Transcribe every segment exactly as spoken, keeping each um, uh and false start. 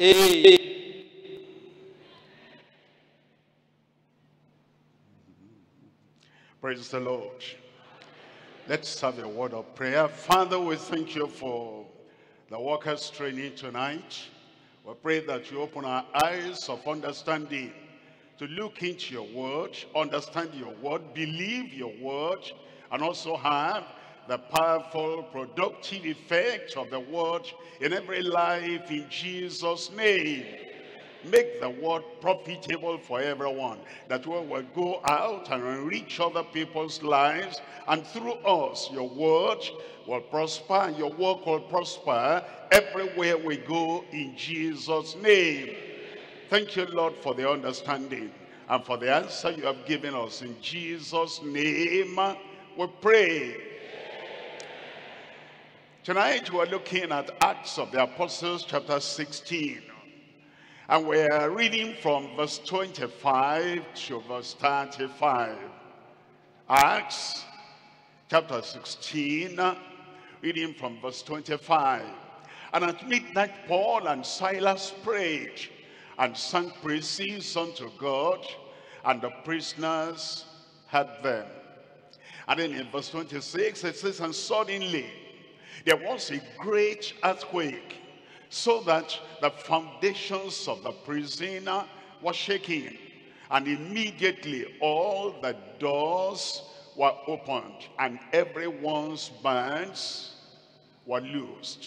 Amen. Praise the Lord. Let's have a word of prayer. Father, we thank you for the workers' training tonight. We pray that you open our eyes of understanding to look into your word, understand your word, believe your word, and also have the powerful, productive effect of the word in every life, in Jesus' name. Make the word profitable for everyone, that we will go out and enrich other people's lives, and through us your word will prosper and your work will prosper everywhere we go, in Jesus' name. Thank you, Lord, for the understanding and for the answer you have given us. In Jesus' name we pray. Tonight we are looking at Acts of the Apostles chapter sixteen. And we are reading from verse twenty-five to verse thirty-five. Acts chapter sixteen, reading from verse twenty-five. And at midnight Paul and Silas prayed and sang praises unto God, and the prisoners heard them. And then in verse twenty-six it says, and suddenly there was a great earthquake, so that the foundations of the prison were shaking, and immediately all the doors were opened, and everyone's bands were loosed.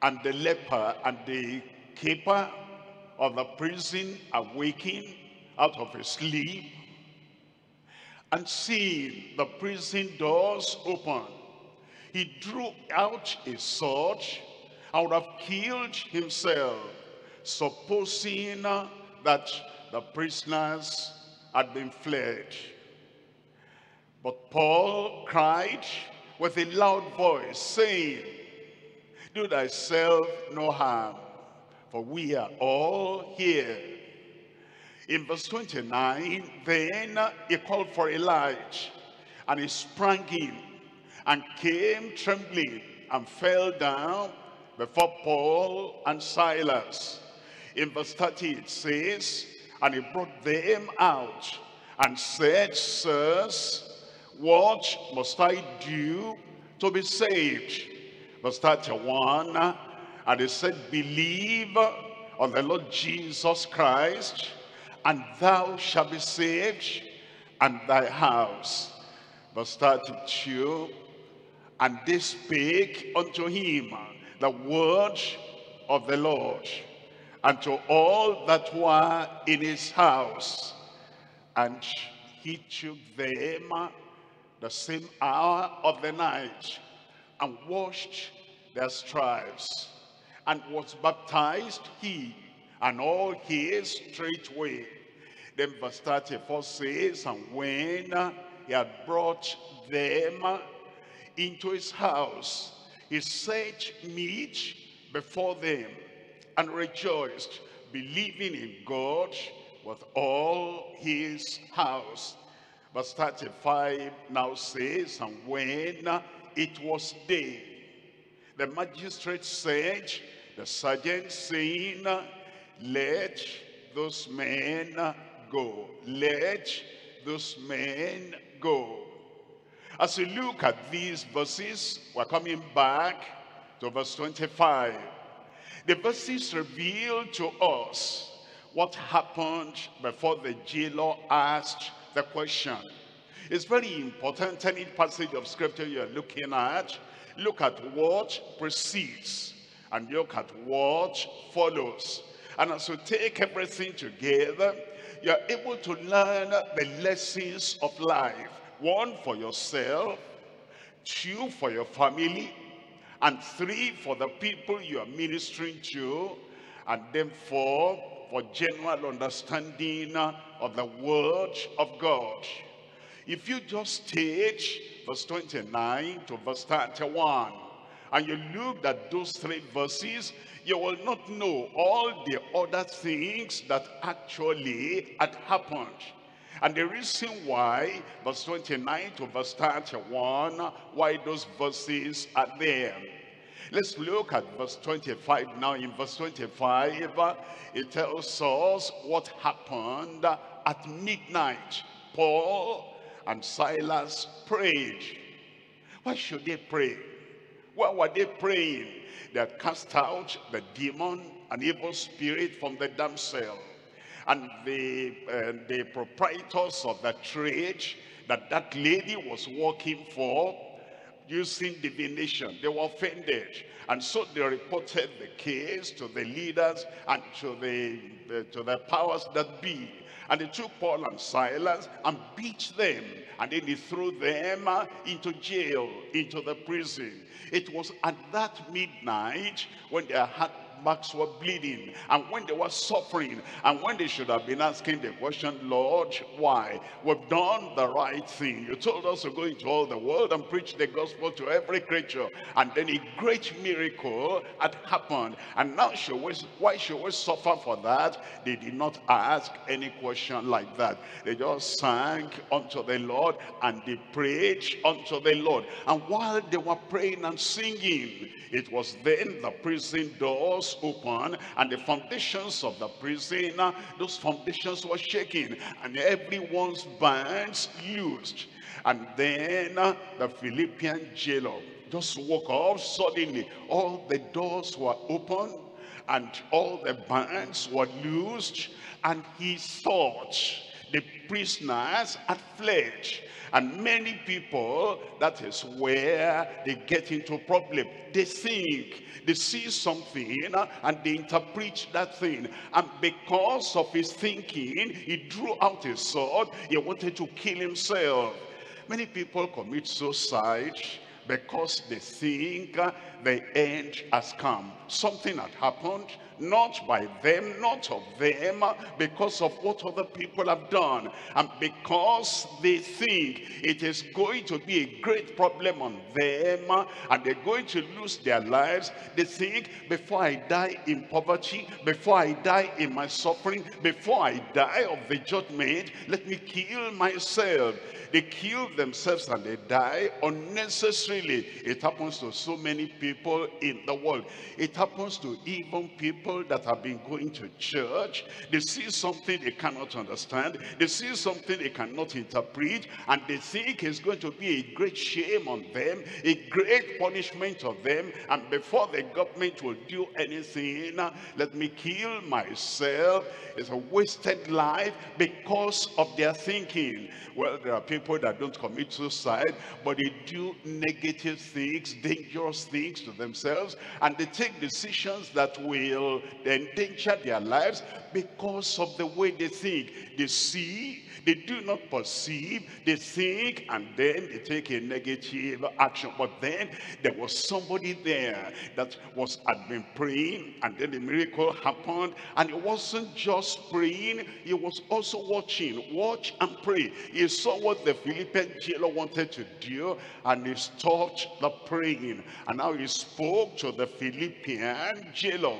And the leper and the keeper of the prison, awaking out of his sleep, and seeing the prison doors open, he drew out a sword and would have killed himself, supposing that the prisoners had been fled. But Paul cried with a loud voice, saying, do thyself no harm, for we are all here. In verse twenty-nine, then he called for a light, and he sprang in, and came trembling and fell down before Paul and Silas. In verse thirty it says, and he brought them out and said, sirs, what must I do to be saved? Verse thirty-one, and he said, believe on the Lord Jesus Christ, and thou shalt be saved, and thy house. Verse thirty-two, and they spake unto him the word of the Lord, and to all that were in his house. And he took them the same hour of the night, and washed their stripes, and was baptized, he and all his, straightway. Then verse thirty-four says, and when he had brought them into his house, he set meat before them, and rejoiced, believing in God with all his house. Verse thirty-five now says, and when it was day, the magistrate said, the sergeant, saying, let those men go, let those men go. As we look at these verses, we're coming back to verse twenty-five. The verses reveal to us what happened before the jailer asked the question. It's very important, any passage of scripture you're looking at, look at what precedes and look at what follows. And as we take everything together, you're able to learn the lessons of life. One, for yourself; two, for your family; and three, for the people you are ministering to; and then four, for general understanding of the word of God. If you just take verse twenty-nine to verse thirty-one and you look at those three verses, you will not know all the other things that actually had happened. And the reason why verse twenty-nine to verse thirty-one, why those verses are there. Let's look at verse twenty-five now. In verse twenty-five, it tells us what happened at midnight. Paul and Silas prayed. Why should they pray? Why were they praying? They had cast out the demon, an evil spirit, from the damsel. And the, uh, the proprietors of the trade that that lady was working for, using divination, they were offended. And so they reported the case to the leaders and to the, the, to the powers that be. And they took Paul and Silas and beat them. And then they threw them into jail, into the prison. It was at that midnight when their heart marks were bleeding, and when they were suffering, and when they should have been asking the question, Lord, why? We've done the right thing. You told us to go into all the world and preach the gospel to every creature. And then a great miracle had happened, and now should we, why should we suffer for that? They did not ask any question like that. They just sang unto the Lord, and they prayed unto the Lord. And while they were praying and singing, it was then the prison doors open, and the foundations of the prison, those foundations were shaking, and everyone's bands loosed. And then the Philippian jailer just woke up suddenly. All the doors were open and all the bands were loosed, and he thought the prisoners had fled. And many people, that is where they get into problem. They think, they see something, and they interpret that thing. And because of his thinking, he drew out his sword. He wanted to kill himself. Many people commit suicide because they think the end has come. Something had happened, not by them, not of them, because of what other people have done. And because they think it is going to be a great problem on them, and they're going to lose their lives, they think, before I die in poverty, before I die in my suffering, before I die of the judgment, let me kill myself. They kill themselves and they die unnecessarily. It happens to so many people in the world. It happens to even people that have been going to church. They see something they cannot understand. They see something they cannot interpret. And they think it's going to be a great shame on them, a great punishment on them. And before the government will do anything, let me kill myself. It's a wasted life because of their thinking. Well, there are people that don't commit suicide, but they do negative things, dangerous things to themselves, and they take decisions that will endanger their lives because of the way they think. They see, they do not perceive, they think, and then they take a negative action. But then there was somebody there that was had been praying, and then the miracle happened. And it wasn't just praying, he was also watching. Watch and pray. He saw what the Philippian jailer wanted to do, and he stopped the praying. And now he spoke to the Philippian jailer.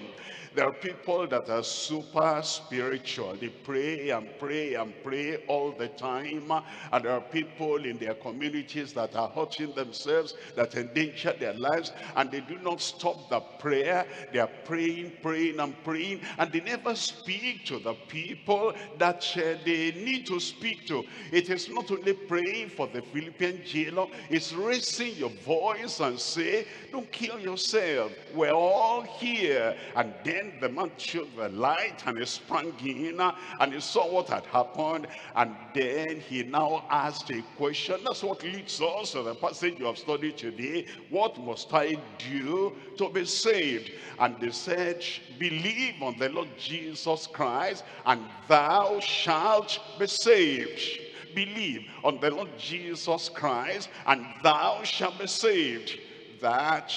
There are people that are super spiritual. They pray and pray and pray all the time. And there are people in their communities that are hurting themselves, that endanger their lives. And they do not stop the prayer. They are praying, praying and praying. And they never speak to the people that uh, they need to speak to. It is not only praying for the Philippian jailer. It's raising your voice and say, don't kill yourself. We're all here. And then the man showed the light, and he sprang in, and he saw what had happened. And then he now asked a question. That's what leads us to the passage you have studied today. What must I do to be saved? And they said, believe on the Lord Jesus Christ, and thou shalt be saved. Believe on the Lord Jesus Christ, and thou shalt be saved. That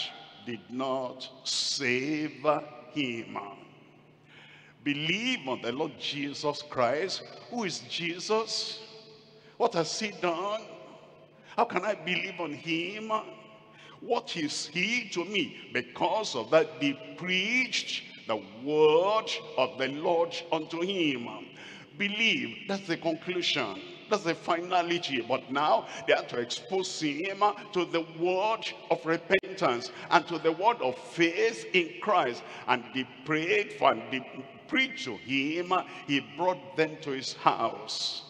did not save him. Believe on the Lord Jesus Christ. Who is Jesus? What has he done? How can I believe on him? What is he to me? Because of that, they preached the word of the Lord unto him. Believe, that's the conclusion. That's the finality. But now they have to expose him to the word of repentance. repentance and to the word of faith in Christ. And they prayed for and they preached to him. He brought them to his house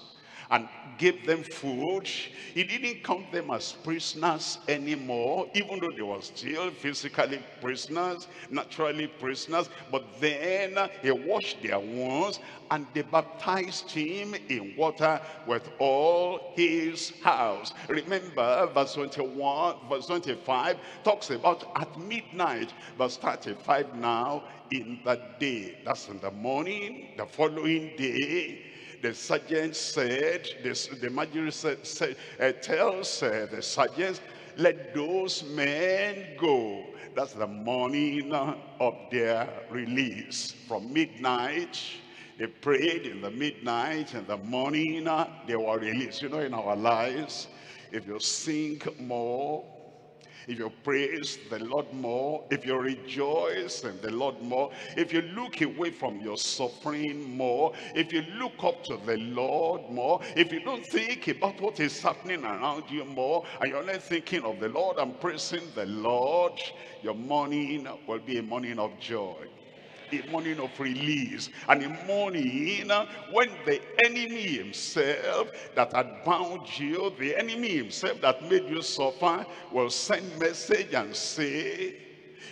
and gave them food. He didn't count them as prisoners anymore, even though they were still physically prisoners, naturally prisoners. But then he washed their wounds, and they baptized him in water with all his house. Remember, verse twenty-one, verse twenty-five talks about at midnight. Verse thirty-five, now in the day, that's in the morning, the following day, the sergeant said, the, the magistrate said, uh, tells uh, the sergeant, let those men go. That's the morning of their release. From midnight, they prayed in the midnight, in the morning, they were released. You know, in our lives, if you sing more, if you praise the Lord more, if you rejoice in the Lord more, if you look away from your suffering more, if you look up to the Lord more, if you don't think about what is happening around you more, and you're only thinking of the Lord and praising the Lord, your morning will be a morning of joy, a morning of release, and a morning when the enemy himself that had bound you, the enemy himself that made you suffer, will send message and say,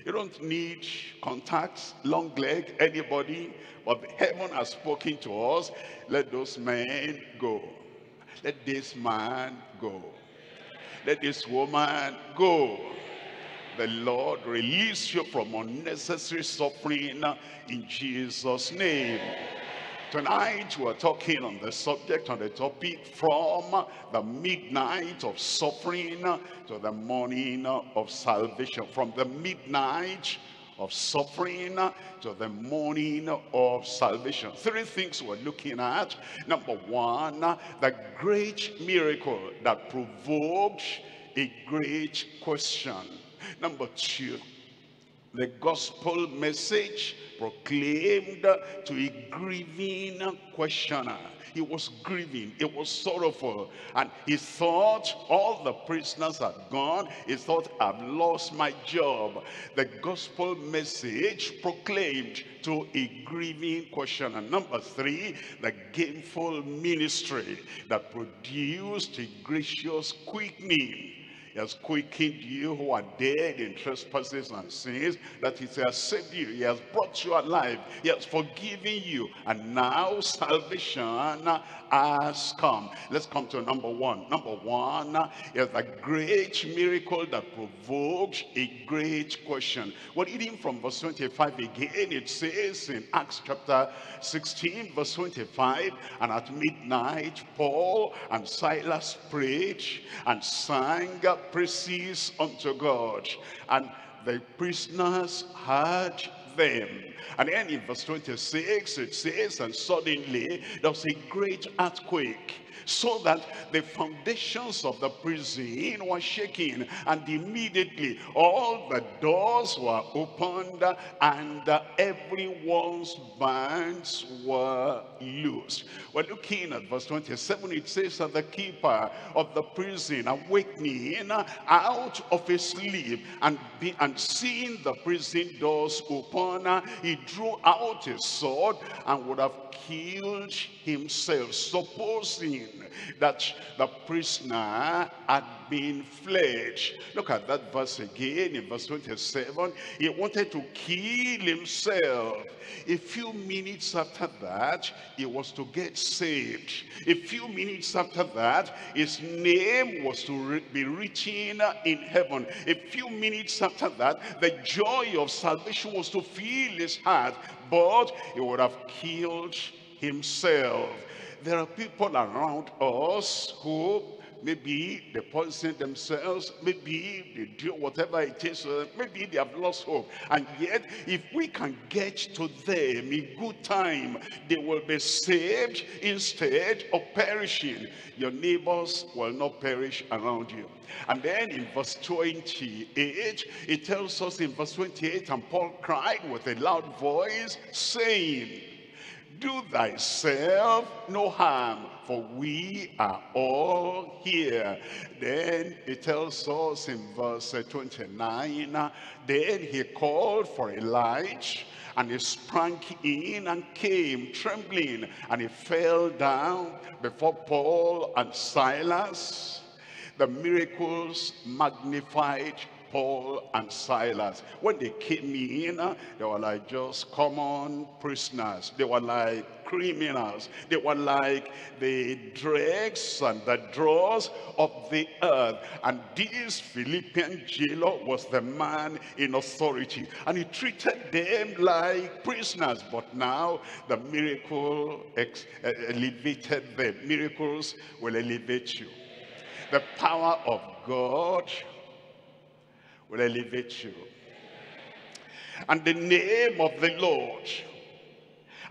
you don't need contacts, long leg, anybody, but heaven has spoken to us. Let those men go. Let this man go. Let this woman go. The Lord release you from unnecessary suffering in Jesus' name. Tonight we're talking on the subject, on the topic, from the midnight of suffering to the morning of salvation. From the midnight of suffering to the morning of salvation. Three things we're looking at. Number one, the great miracle that provoked a great question. Number two, the gospel message proclaimed to a grieving questioner. He was grieving, he was sorrowful, and he thought all the prisoners had gone. He thought, I've lost my job. The gospel message proclaimed to a grieving questioner. Number three, the gainful ministry that produced a gracious quickening. He has quickened you who are dead in trespasses and sins. That is, he has saved you. He has brought you alive. He has forgiven you. And now salvation has come. Let's come to number one. Number one is a great miracle that provokes a great question. Well, reading from verse twenty-five again, it says in Acts chapter sixteen, verse twenty-five, and at midnight, Paul and Silas prayed and sang praises unto God, and the prisoners heard them. And then in verse twenty-six it says, and suddenly there was a great earthquake, so that the foundations of the prison were shaking, and immediately all the doors were opened, and everyone's bands were loosed. We're looking at verse twenty-seven. It says that the keeper of the prison, awakening out of his sleep, and, be, and seeing the prison doors open, he drew out his sword and would have killed himself, supposing that the prisoner had been fled. Look at that verse again. In verse twenty-seven, he wanted to kill himself. A few minutes after that, he was to get saved. A few minutes after that, his name was to be written in heaven. A few minutes after that, the joy of salvation was to fill his heart, but he would have killed himself. There are people around us who maybe they poison themselves, maybe they do whatever it is, maybe they have lost hope. And yet, if we can get to them in good time, they will be saved instead of perishing. Your neighbors will not perish around you. And then in verse twenty-eight, it tells us in verse twenty-eight, and Paul cried with a loud voice, saying, Do thyself no harm, for we are all here. Then it tells us in verse twenty-nine, then he called for a light, and he sprang in and came trembling, and he fell down before Paul and Silas. The miracles magnified Paul and Silas. When they came in, they were like just common prisoners. They were like criminals. They were like the dregs and the dross of the earth. And this Philippian jailer was the man in authority, and he treated them like prisoners. But now the miracle elevated them. Miracles will elevate you. The power of God will elevate you. And the name of the Lord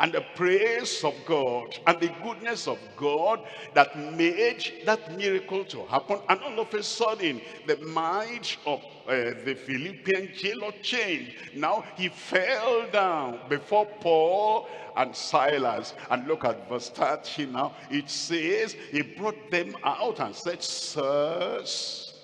and the praise of God and the goodness of God that made that miracle to happen. And all of a sudden, the mind of uh, the Philippian jailer changed. Now he fell down before Paul and Silas. And look at verse thirty now. It says, he brought them out and said, sirs,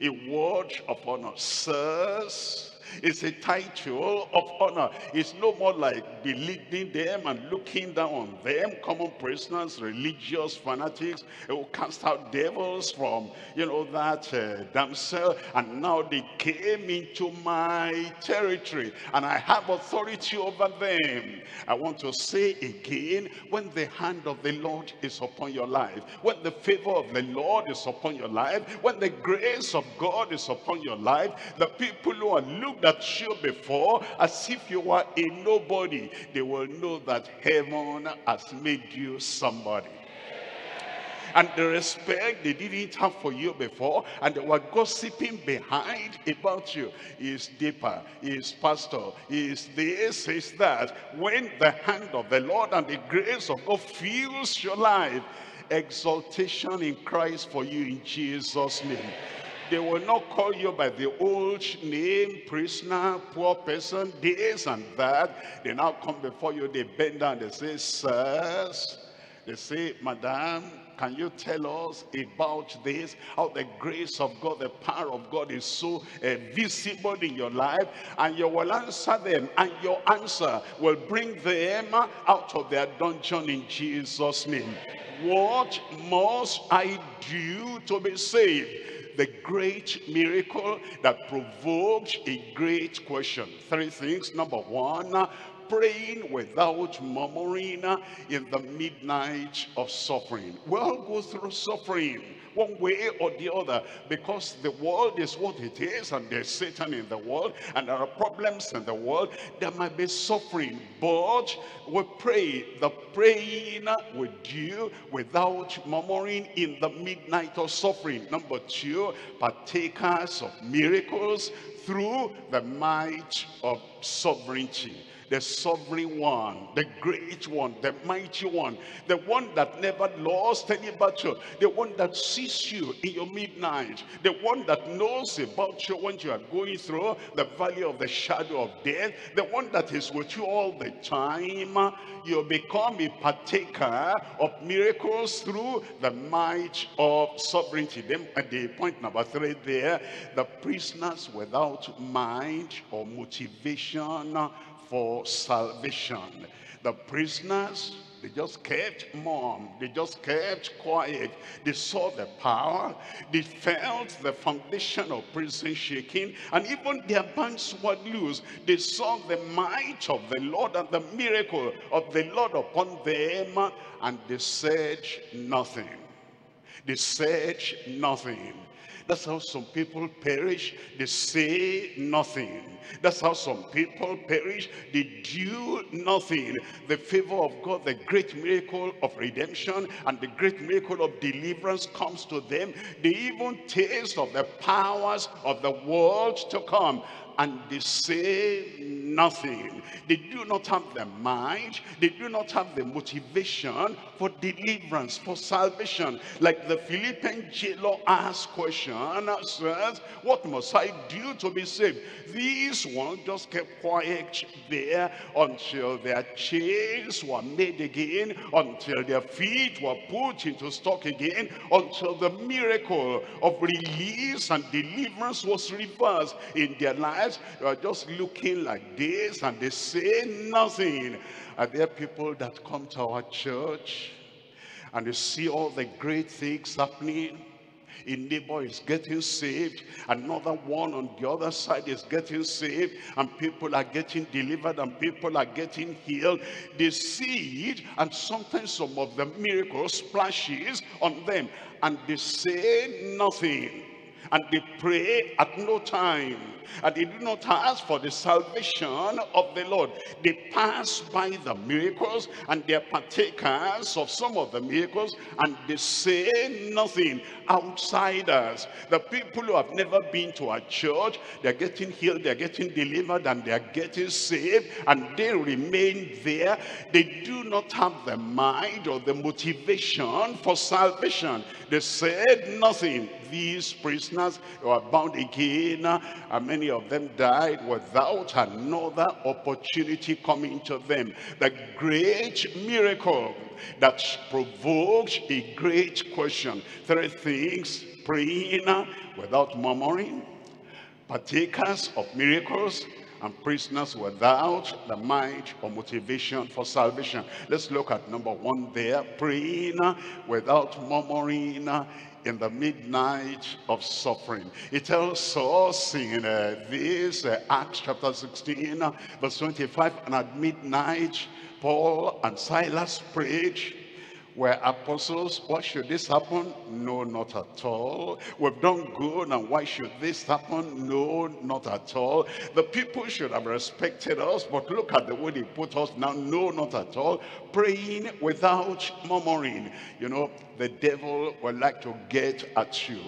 a word of honor. Sirs, it's a title of honor. It's no more like belittling them and looking down on them, common prisoners, religious fanatics who cast out devils from, you know, that uh, damsel. And now they came into my territory, and I have authority over them. I want to say again, when the hand of the Lord is upon your life, when the favor of the Lord is upon your life, when the grace of God is upon your life, the people who are looking that you before as if you were a nobody, they will know that heaven has made you somebody. And the respect they didn't have for you before, and they were gossiping behind about you. He's deeper, he's pastor, he's this, he's that. When the hand of the Lord and the grace of God fills your life, exaltation in Christ for you in Jesus' name. They will not call you by the old name, prisoner, poor person, this and that. They now come before you, they bend down, they say, sirs, they say, madam, can you tell us about this? How the grace of God, the power of God is so uh, visible in your life. And you will answer them, and your answer will bring them out of their dungeon in Jesus' name. What must I do to be saved? The great miracle that provoked a great question. Three things. Number one, praying without murmuring in the midnight of suffering. We all go through suffering one way or the other, because the world is what it is, and there's Satan in the world, and there are problems in the world. There might be suffering, but we pray. The praying we do without murmuring in the midnight of suffering. Number two, partakers of miracles through the might of sovereignty. The sovereign one, the great one, the mighty one, the one that never lost any battle, the one that sees you in your midnight, the one that knows about you when you are going through the valley of the shadow of death, the one that is with you all the time. You become a partaker of miracles through the might of sovereignty. Then at the point number three there, the prisoners without mind or motivation for salvation. The prisoners, they just kept mum, they just kept quiet. They saw the power, they felt the foundation of prison shaking, and even their bands were loose. They saw the might of the Lord and the miracle of the Lord upon them, and they said nothing. They said nothing. That's how some people perish. They say nothing. That's how some people perish. They do nothing. The favor of God, the great miracle of redemption and the great miracle of deliverance comes to them. They even taste of the powers of the world to come, and they say nothing. They do not have the mind, they do not have the motivation for deliverance, for salvation. Like the Philippian jailer asked question, says, what must I do to be saved? These ones just kept quiet there until their chains were made again, until their feet were put into stock again, until the miracle of release and deliverance was reversed in their lives. They are just looking like this and they say nothing. Are there people that come to our church and they see all the great things happening? A neighbor is getting saved, another one on the other side is getting saved, and people are getting delivered and people are getting healed. They see it, and sometimes some of the miracles splashes on them, and they say nothing, and they pray at no time, and they do not ask for the salvation of the Lord. They pass by the miracles and they are partakers of some of the miracles, and they say nothing. Outsiders, the people who have never been to a church, they're getting healed, they're getting delivered, and they're getting saved, and they remain there. They do not have the mind or the motivation for salvation. They said nothing. These prisoners were bound again, and many of them died without another opportunity coming to them. The great miracle that provoked a great question. Three things: praying without murmuring, partakers of miracles, and prisoners without the mind or motivation for salvation. Let's look at number one there. Praying without murmuring in the midnight of suffering. It tells us in uh, this uh, Acts chapter sixteen uh, verse twenty-five, and at midnight Paul and Silas prayed. Were apostles, why should this happen? No, not at all. We've done good, and why should this happen? No, not at all. The people should have respected us, but look at the way they put us now. No, not at all. Praying without murmuring. You know, the devil would like to get at you.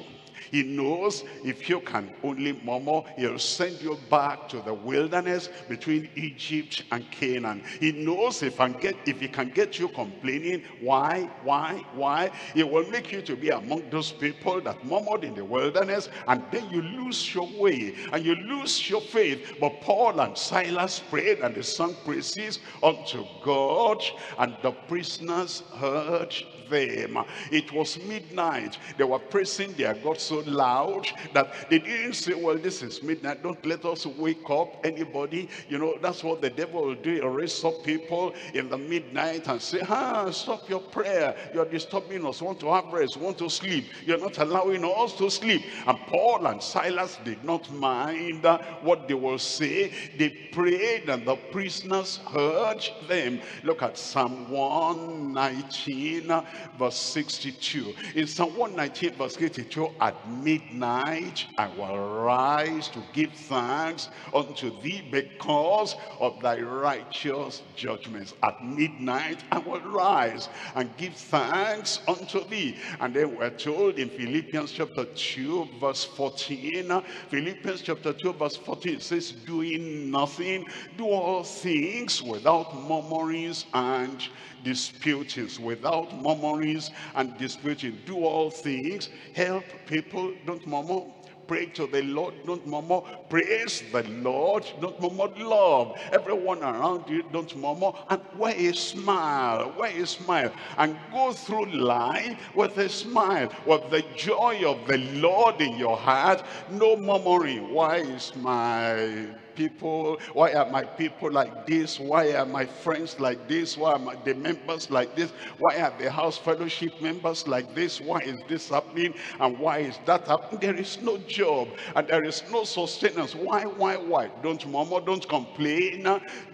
He knows if you can only murmur, he'll send you back to the wilderness between Egypt and Canaan. He knows if, and get, if he can get you complaining, why, why, why? He will make you to be among those people that murmured in the wilderness, and then you lose your way and you lose your faith. But Paul and Silas prayed, and they sang praises unto God, and the prisoners heard them. It was midnight. They were praising their God so loud that they didn't say, well, this is midnight, don't let us wake up anybody. You know, that's what the devil will do. He'll raise up people in the midnight and say, ah, stop your prayer, you're disturbing us, want to have rest, want to sleep, you're not allowing us to sleep. And Paul and Silas did not mind what they will say. They prayed, and the prisoners heard them. Look at Psalm one nineteen verse sixty-two. In Psalm one nineteen verse eighty-two, at midnight I will rise to give thanks unto thee because of thy righteous judgments. At midnight I will rise and give thanks unto thee. And then we're told in Philippians chapter two verse fourteen, Philippians chapter two verse fourteen says, doing nothing, do all things without murmurings and disputings. Without murmurings and disputing. Do all things. Help people, don't murmur. Pray to the Lord, don't murmur. Praise the Lord, don't murmur. Love everyone around you, don't murmur. And wear a smile, wear a smile, and go through life with a smile, with the joy of the Lord in your heart. No murmuring. Why is my people, why are my people like this? Why are my friends like this? Why are my, the members like this? Why are the house fellowship members like this? Why is this happening? And why is that happening? There is no job and there is no sustenance. Why, why, why? Don't murmur, don't complain.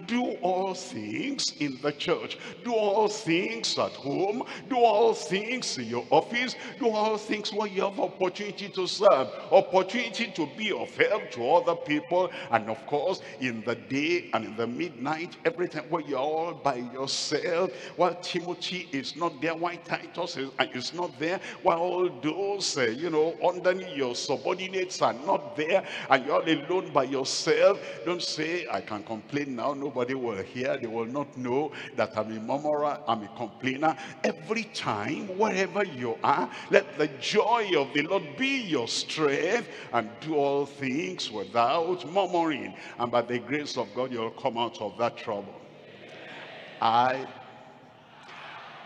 Do all things in the church. Do all things at home. Do all things in your office. Do all things where you have opportunity to serve, opportunity to be of help to other people, and of course in the day and in the midnight, every time when you're all by yourself, while Timothy is not there, while Titus is, is not there, while all those, uh, you know, underneath your subordinates are not out there and you're all alone by yourself, don't say, I can complain now, nobody will hear, they will not know that I'm a murmurer, I'm a complainer. Every time, wherever you are, let the joy of the Lord be your strength, and do all things without murmuring, and by the grace of God you'll come out of that trouble. I,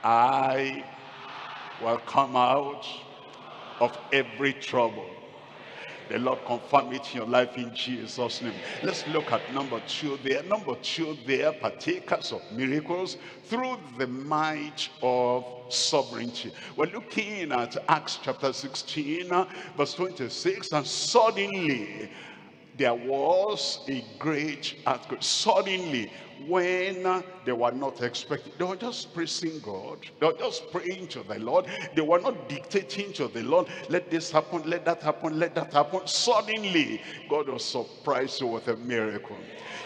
I will come out of every trouble. The Lord confirm it in your life in Jesus' name. Let's look at number two there. Number two there, partakers of miracles through the might of sovereignty. We're looking at Acts chapter sixteen, verse twenty-six, and suddenly there was a great earthquake. Suddenly, when they were not expecting, they were just praising God, they were just praying to the Lord, they were not dictating to the Lord, let this happen, let that happen, let that happen. Suddenly, God was surprised with a miracle.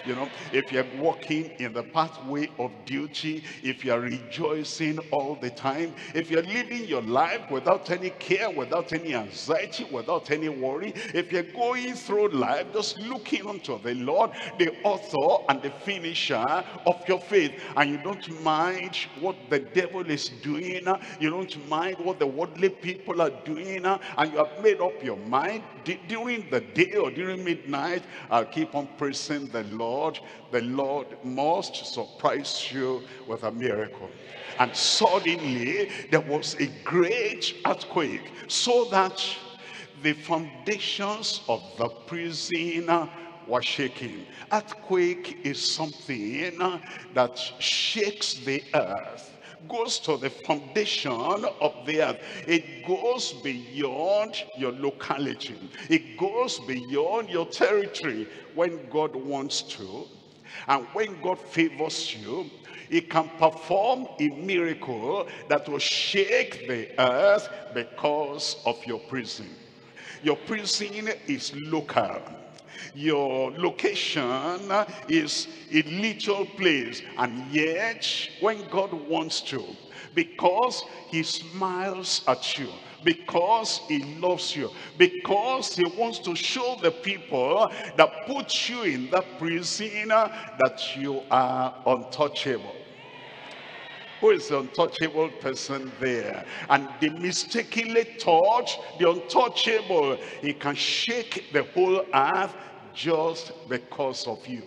You know, if you're walking in the pathway of duty, if you're rejoicing all the time, if you're living your life without any care, without any anxiety, without any worry, if you're going through life just looking unto the Lord, the author and the finisher of your faith, and you don't mind what the devil is doing, you don't mind what the worldly people are doing, and you have made up your mind during the day or during midnight, I'll keep on praising the Lord. Lord, the Lord must surprise you with a miracle. And suddenly there was a great earthquake, so that the foundations of the prison were shaking. Earthquake is something that shakes the earth, goes to the foundation of the earth. It goes beyond your locality. It goes beyond your territory. When God wants to, and when God favors you, He can perform a miracle that will shake the earth because of your prison. Your prison is local. Your location is a little place, and yet when God wants to, because He smiles at you, because He loves you, because He wants to show the people that put you in that prison that you are untouchable. Who is the untouchable person there? And they mistakenly touch the untouchable. He can shake the whole earth just because of you.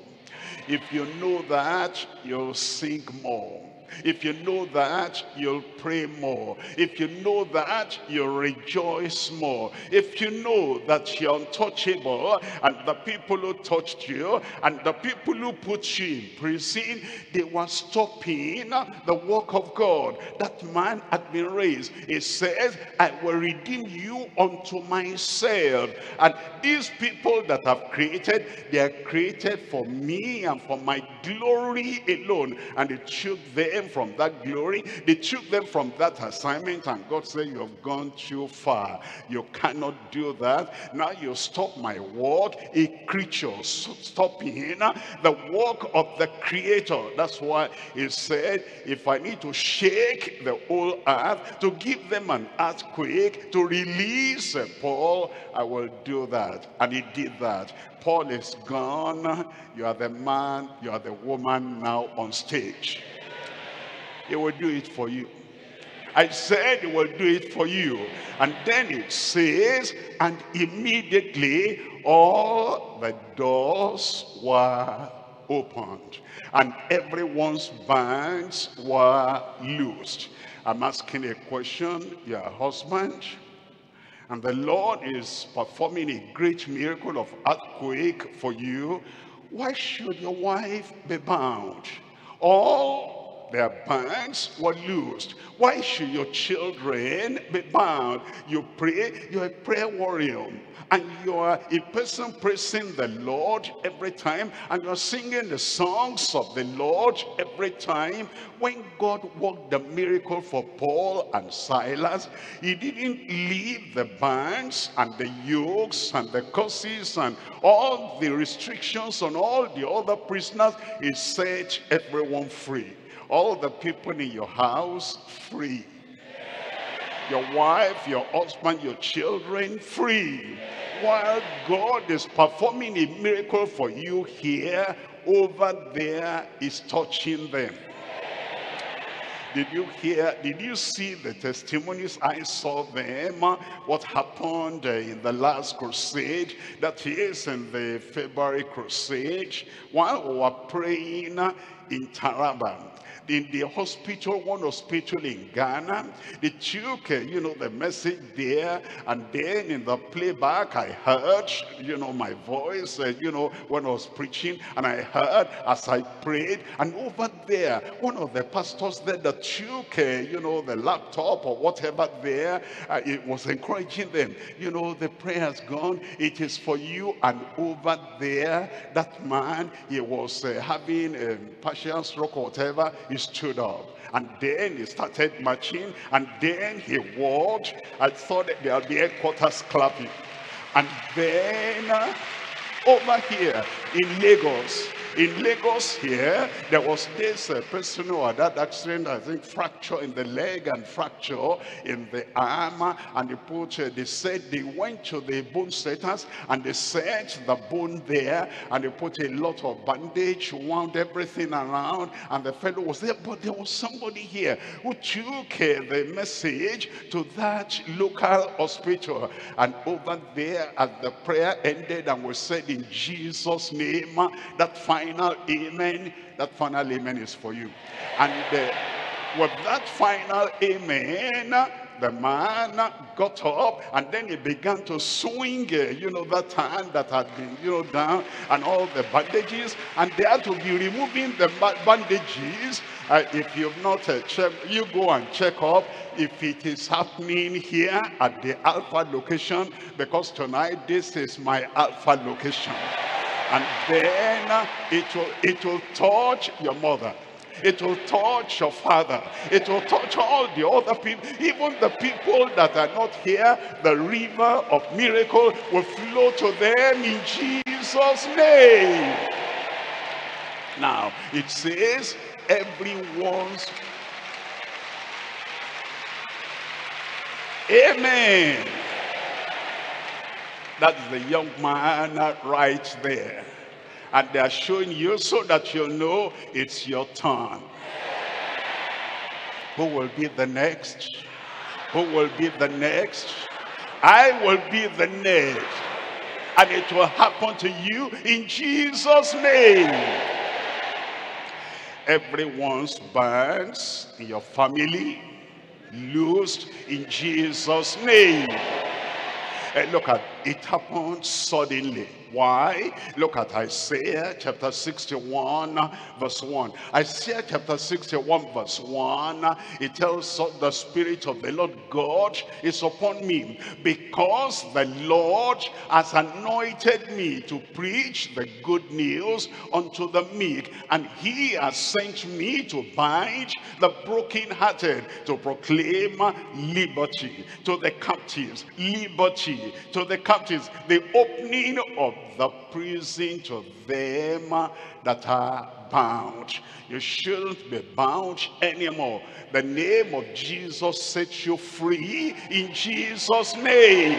If you know that, you'll sing more. If you know that, you'll pray more. If you know that, you'll rejoice more. If you know that you're untouchable, and the people who touched you and the people who put you in prison, they were stopping the work of God. That man had been raised. He says, I will redeem you unto myself. And these people that I've created, they are created for me and for my glory alone. And it took them from that glory, they took them from that assignment, and God said, you have gone too far, you cannot do that. Now you stop my work, a creature stopping the work of the Creator. That's why He said, if I need to shake the whole earth, to give them an earthquake, to release Paul, I will do that. And He did that. Paul is gone. You are the man, you are the woman now on stage. He will do it for you. I said He will do it for you. And then it says, and immediately all the doors were opened, and everyone's bands were loosed. I'm asking a question. Your husband, and the Lord is performing a great miracle of earthquake for you. Why should your wife be bound? All their bands were loosed. Why should your children be bound? You pray, you're a prayer warrior, and you are a person praising the Lord every time, and you're singing the songs of the Lord every time. When God worked the miracle for Paul and Silas, He didn't leave the bands and the yokes and the curses and all the restrictions on all the other prisoners. He set everyone free. All the people in your house, free. Your wife, your husband, your children, free. while God is performing a miracle for you here, over there is touching them. Did you hear, did you see the testimonies? I saw them. What happened in the last crusade, that is in the February crusade, while we were praying in Taraba, in the hospital, one hospital in Ghana, they took, uh, you know, the message there, and then in the playback, I heard, you know, my voice, uh, you know, when I was preaching, and I heard as I prayed, and over there, one of the pastors there that took, uh, you know, the laptop or whatever there, uh, it was encouraging them, you know, the prayer has gone, it is for you, and over there, that man, he was uh, having a um, partial stroke or whatever, he stood up, and then he started marching, and then he walked. I thought that there'll be headquarters clapping. And then uh, over here in Lagos, in Lagos here, there was this uh, person who had that accident, I think fracture in the leg and fracture in the arm, and they put, uh, they said they went to the bone setters, and they set the bone there, and they put a lot of bandage, wound everything around, and the fellow was there, but there was somebody here who took uh, the message to that local hospital, and over there as the prayer ended and was said in Jesus' name, that final Final amen, that final amen is for you. And uh, with that final amen, the man got up, and then he began to swing, uh, you know, that hand that had been, you know, down, and all the bandages, and they had to be removing the bandages. Uh, if you've not uh, checked, you go and check up if it is happening here at the Alpha location, because tonight this is my Alpha location. And then it will, it will touch your mother. It will touch your father. It will touch all the other people. Even the people that are not here, the river of miracle will flow to them in Jesus' name. Now, it says everyone's... Amen. That's the young man right there. And they are showing you so that you know it's your turn. Who will be the next? Who will be the next? I will be the next. And it will happen to you in Jesus' name. Everyone's bonds in your family loosed in Jesus' name. And look at, it happened suddenly. Why? Look at Isaiah chapter sixty-one verse one. Isaiah chapter sixty-one verse one, it tells us, the Spirit of the Lord God is upon me, because the Lord has anointed me to preach the good news unto the meek, and he has sent me to bind the brokenhearted, to proclaim liberty to the captives, liberty to the captives, the opening of the prison to them that are bound. You shouldn't be bound anymore. The name of Jesus sets you free in Jesus' name.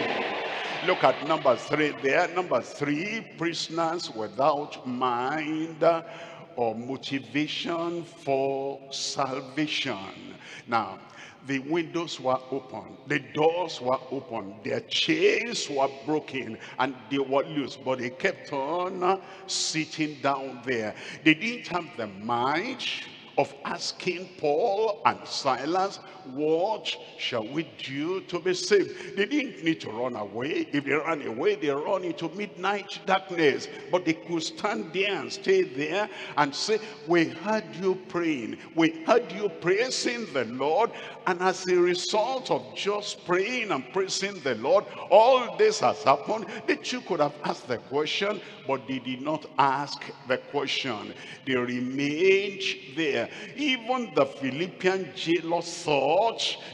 Look at number three there. Number three, prisoners without mind or motivation for salvation. Now, the windows were open, the doors were open, their chains were broken, and they were loose, but they kept on sitting down there. They didn't have the mind of asking Paul and Silas, what shall we do to be saved? They didn't need to run away. If they ran away, they run into midnight darkness. But they could stand there and stay there and say, we heard you praying, we heard you praising the Lord, and as a result of just praying and praising the Lord, all this has happened. That you could have asked the question, but they did not ask the question. They remained there. Even the Philippian jailer thought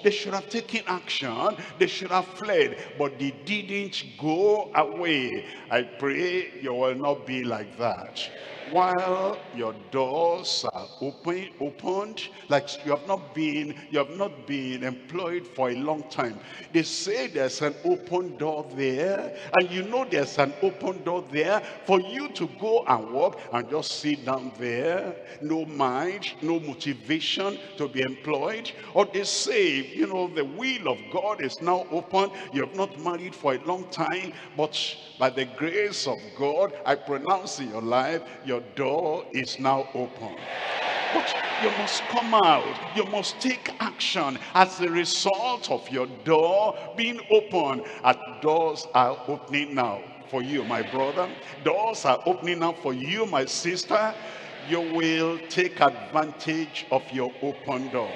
they should have taken action, they should have fled, but they didn't go away. I pray you will not be like that. while your doors are open, opened, like you have not been, you have not been employed for a long time. They say there's an open door there, and you know there's an open door there for you to go and walk and just sit down there. No mind, no motivation to be employed. Or they say, you know, the will of God is now open. You have not married for a long time, but by the grace of God, I pronounce in your life, your door is now open. But you must come out. You must take action as a result of your door being open. As doors are opening now for you, my brother. Doors are opening now for you, my sister. You will take advantage of your open door.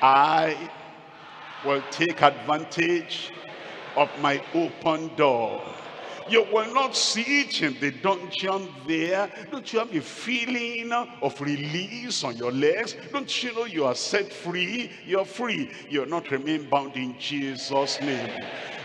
I will take advantage of my open door. You will not sit in the dungeon there. Don't you have a feeling of release on your legs? Don't you know you are set free? You're free. You'll not remain bound in Jesus' name.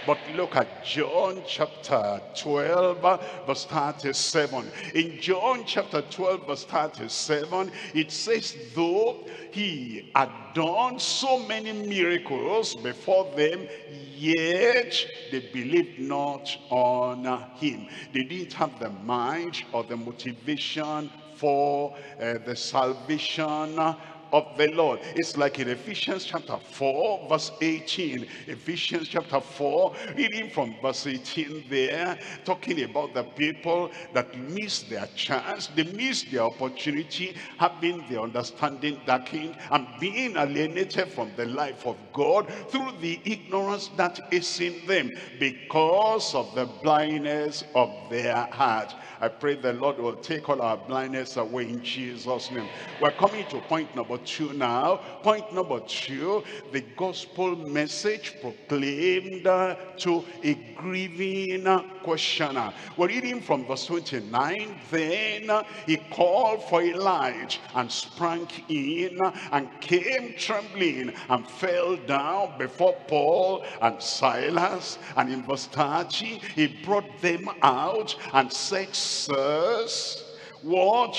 But look at John chapter twelve, verse thirty-seven. In John chapter twelve, verse thirty-seven, it says, though he had done so many miracles before them, yet they believed not on him. They didn't have the mind or the motivation for uh, the salvation of the Lord. It's like in Ephesians chapter four, verse eighteen. Ephesians chapter four, reading from verse eighteen there, talking about the people that missed their chance, they missed their opportunity, having their understanding darkened and being alienated from the life of God through the ignorance that is in them because of the blindness of their heart. I pray the Lord will take all our blindness away in Jesus' name. We're coming to point number two now. Point number two, the gospel message proclaimed to a grieving questioner. We're reading from verse twenty-nine. Then he called for a light and sprang in and came trembling and fell down before Paul and Silas. And in verse thirty, he brought them out and said, sirs, what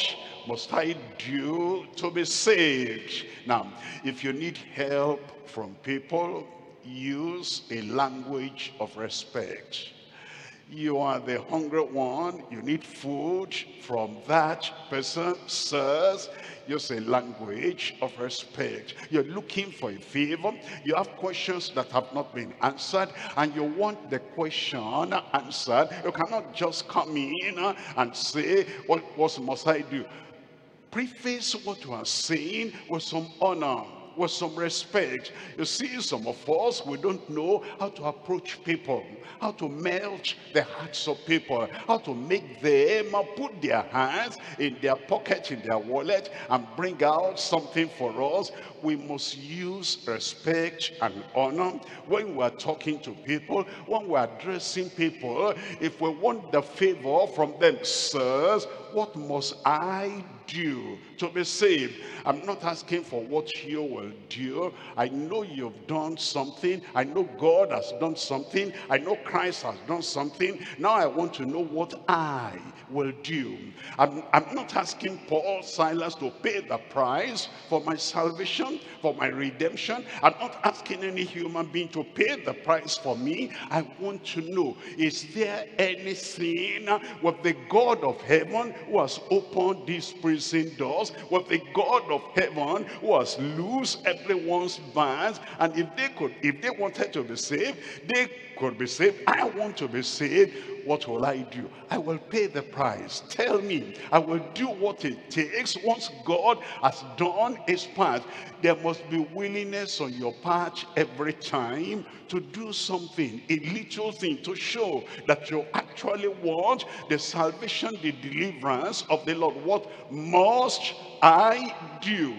must I do to be saved? Now, if you need help from people, use a language of respect. You are the hungry one, you need food from that person, sirs. Use a language of respect. You're looking for a favor. You have questions that have not been answered, and you want the question answered. You cannot just come in and say, what, what must I do? Preface what you are saying with some honor, with some respect. You see, some of us, we don't know how to approach people, how to melt the hearts of people, how to make them put their hands in their pocket, in their wallet, and bring out something for us. We must use respect and honor when we're talking to people, when we're addressing people. If we want the favor from them, sirs, what must I do to be saved? I'm not asking for what you will do. I know you've done something. I know God has done something. I know Christ has done something. Now I want to know what I will do. I'm, I'm not asking Paul, Silas to pay the price for my salvation, for my redemption. I'm not asking any human being to pay the price for me. I want to know, is there anything with the God of heaven who has opened these prison doors, with the God of heaven who has loosed everyone's bands? And if they could, if they wanted to be saved, they could be saved. I want to be saved. What will I do? I will pay the price. Tell me. I will do what it takes. Once God has done his part, there must be willingness on your part every time to do something, a little thing, to show that you actually want the salvation, the deliverance of the Lord. What must I do?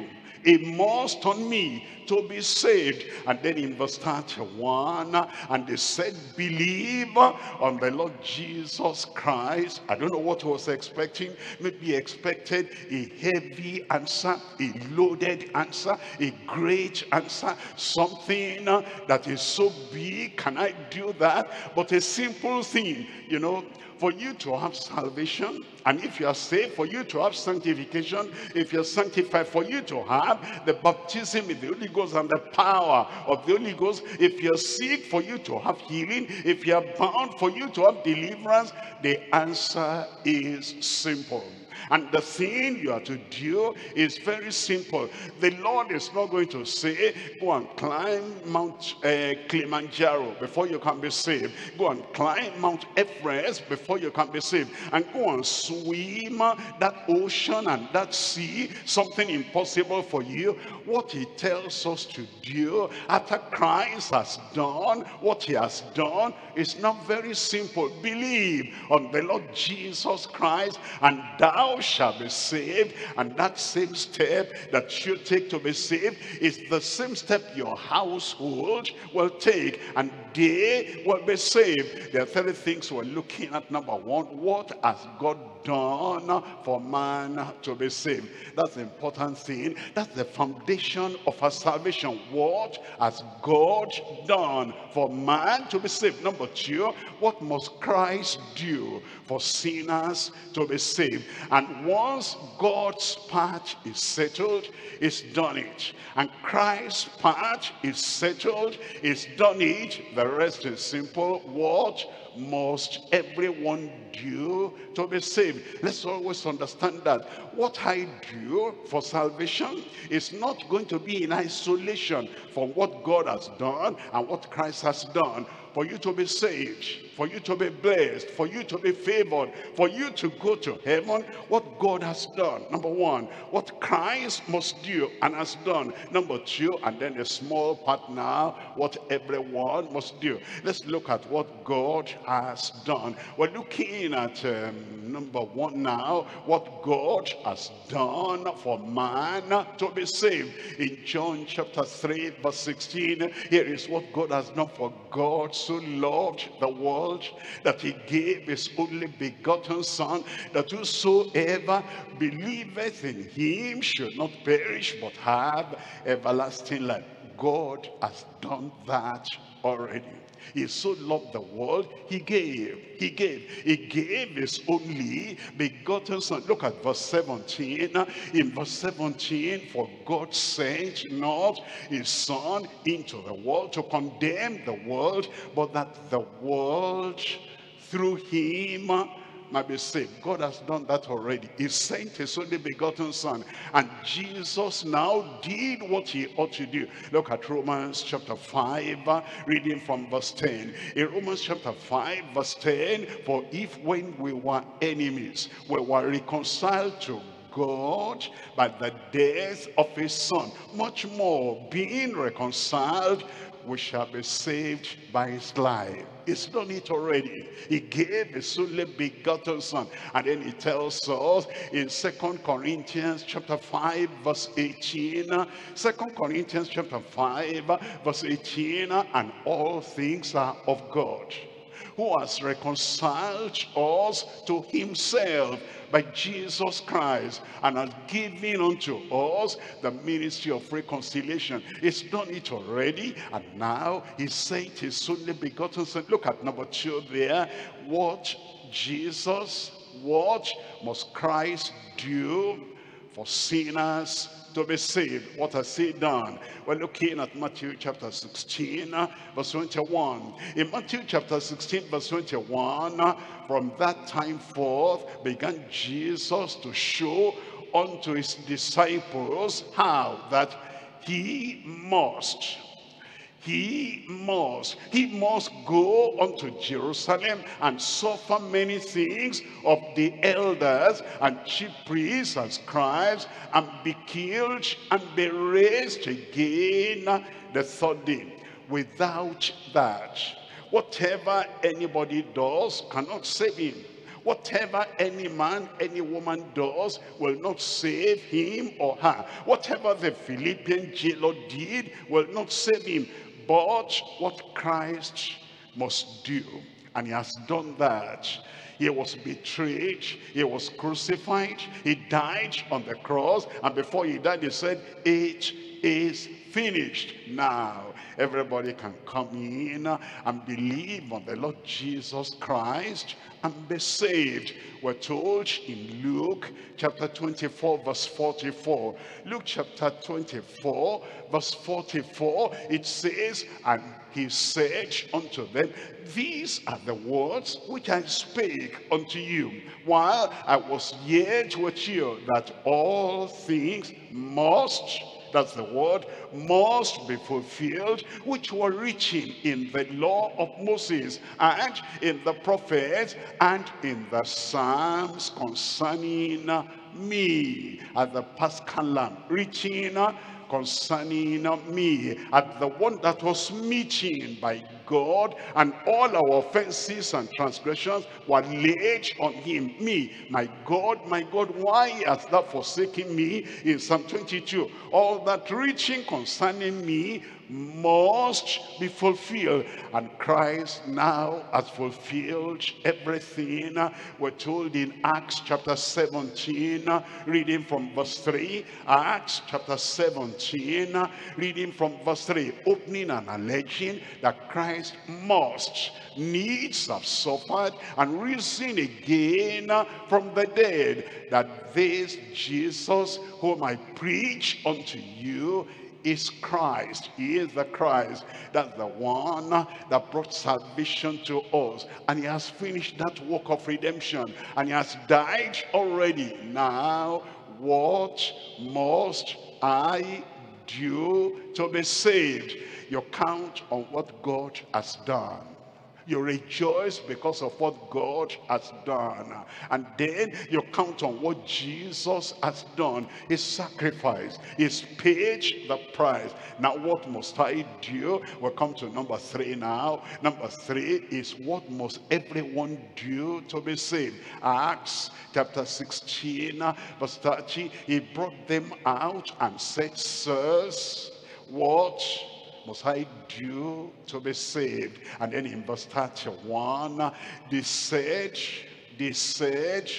It must on me to be saved. And then in verse thirty-one, and they said, believe on the Lord Jesus Christ. I don't know what was expecting. Maybe expected a heavy answer, a loaded answer, a great answer, something that is so big. Can I do that? But a simple thing, you know, for you to have salvation And if you are saved, for you to have sanctification, if you are sanctified, for you to have the baptism with the Holy Ghost and the power of the Holy Ghost, if you are sick, for you to have healing, if you are bound, for you to have deliverance, the answer is simple. And the thing you are to do is very simple. The Lord is not going to say, go and climb Mount uh, Kilimanjaro before you can be saved. Go and climb Mount Everest before you can be saved. And go and swim that ocean and that sea, something impossible for you. What he tells us to do after Christ has done what he has done is not very simple. Believe on the Lord Jesus Christ and thou shall be saved. And that same step that you take to be saved is the same step your household will take, and they will be saved. There are three things we're looking at. Number one, what has God done for man to be saved? That's the important thing. That's the foundation of our salvation. What has God done for man to be saved? Number two, what must Christ do for sinners to be saved? And once God's part is settled, it's done it. And Christ's part is settled, it's done it. The rest is simple. What must everyone do to be saved? Let's always understand that what I do for salvation is not going to be in isolation from what God has done and what Christ has done. For you to be saved, for you to be blessed, for you to be favored, for you to go to heaven, what God has done. Number one, what Christ must do and has done. Number two, and then a small part now, what everyone must do. Let's look at what God has done. We're looking at um, number one now, what God has done for man to be saved. In John chapter three, verse sixteen, here is what God has done. For God so loved the world that he gave his only begotten Son, that whosoever believeth in him should not perish but have everlasting life. God has done that already. He so loved the world, he gave, he gave, he gave his only begotten Son. Look at verse seventeen. In verse seventeen, for God sent not his Son into the world to condemn the world, but that the world through him might be saved. God has done that already. He sent his only begotten Son, and Jesus now did what he ought to do. Look at Romans chapter five, reading from verse ten. In Romans chapter five, verse ten, for if when we were enemies, we were reconciled to God by the death of his Son, much more being reconciled, we shall be saved by his life. He's done it already. He gave his only begotten Son. And then he tells us in Second Corinthians chapter five, verse eighteen. Second Corinthians chapter five, verse eighteen, and all things are of God, who has reconciled us to himself by Jesus Christ, and has given unto us the ministry of reconciliation. He's done it already, and now he sent his only begotten Son. Look at number two there. What Jesus, what must Christ do for sinners to be saved? What has he done? We're looking at Matthew chapter sixteen, verse twenty-one. In Matthew chapter sixteen, verse twenty-one, from that time forth began Jesus to show unto his disciples how that he must He must, he must go unto Jerusalem and suffer many things of the elders and chief priests and scribes, and be killed and be raised again the third day. Without that, whatever anybody does cannot save him. Whatever any man, any woman does will not save him or her. Whatever the Philippian jailer did will not save him. But what Christ must do, and he has done that, He was betrayed, he was crucified, he died on the cross, and before he died he said, it is finished. Now everybody can come in and believe on the Lord Jesus Christ and be saved. We're told in Luke chapter twenty-four verse forty-four, Luke chapter twenty-four verse forty-four, it says, and he said unto them, these are the words which I spake unto you while I was yet with you, that all things must, that's the word, must be fulfilled, which were written in the law of Moses and in the prophets and in the Psalms concerning me, at the Paschal Lamb, written concerning me, at the one that was smitten by God, and all our offenses and transgressions were laid on him. Me, my God, my God, why hast thou forsaken me? In Psalm twenty-two, all that written concerning me must be fulfilled, and Christ now has fulfilled everything. We're told in Acts chapter seventeen, reading from verse three, Acts chapter seventeen, reading from verse three, opening and alleging that Christ must needs have suffered and risen again from the dead, that this Jesus whom I preach unto you is Christ. He is the Christ, that's the one that brought salvation to us, and he has finished that work of redemption, and he has died already. Now what must I do to be saved? You count on what God has done. You rejoice because of what God has done. And then you count on what Jesus has done. His sacrifice, he's paid the price. Now what must I do? We'll come to number three now. Number three is, what must everyone do to be saved? Acts chapter sixteen verse thirty, he brought them out and said, sirs, what must I do to be saved? And then in verse thirty-one, they said, they said,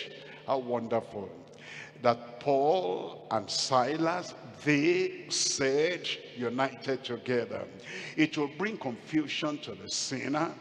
how wonderful, that Paul and Silas, they said, united together. It will bring confusion to the sinner.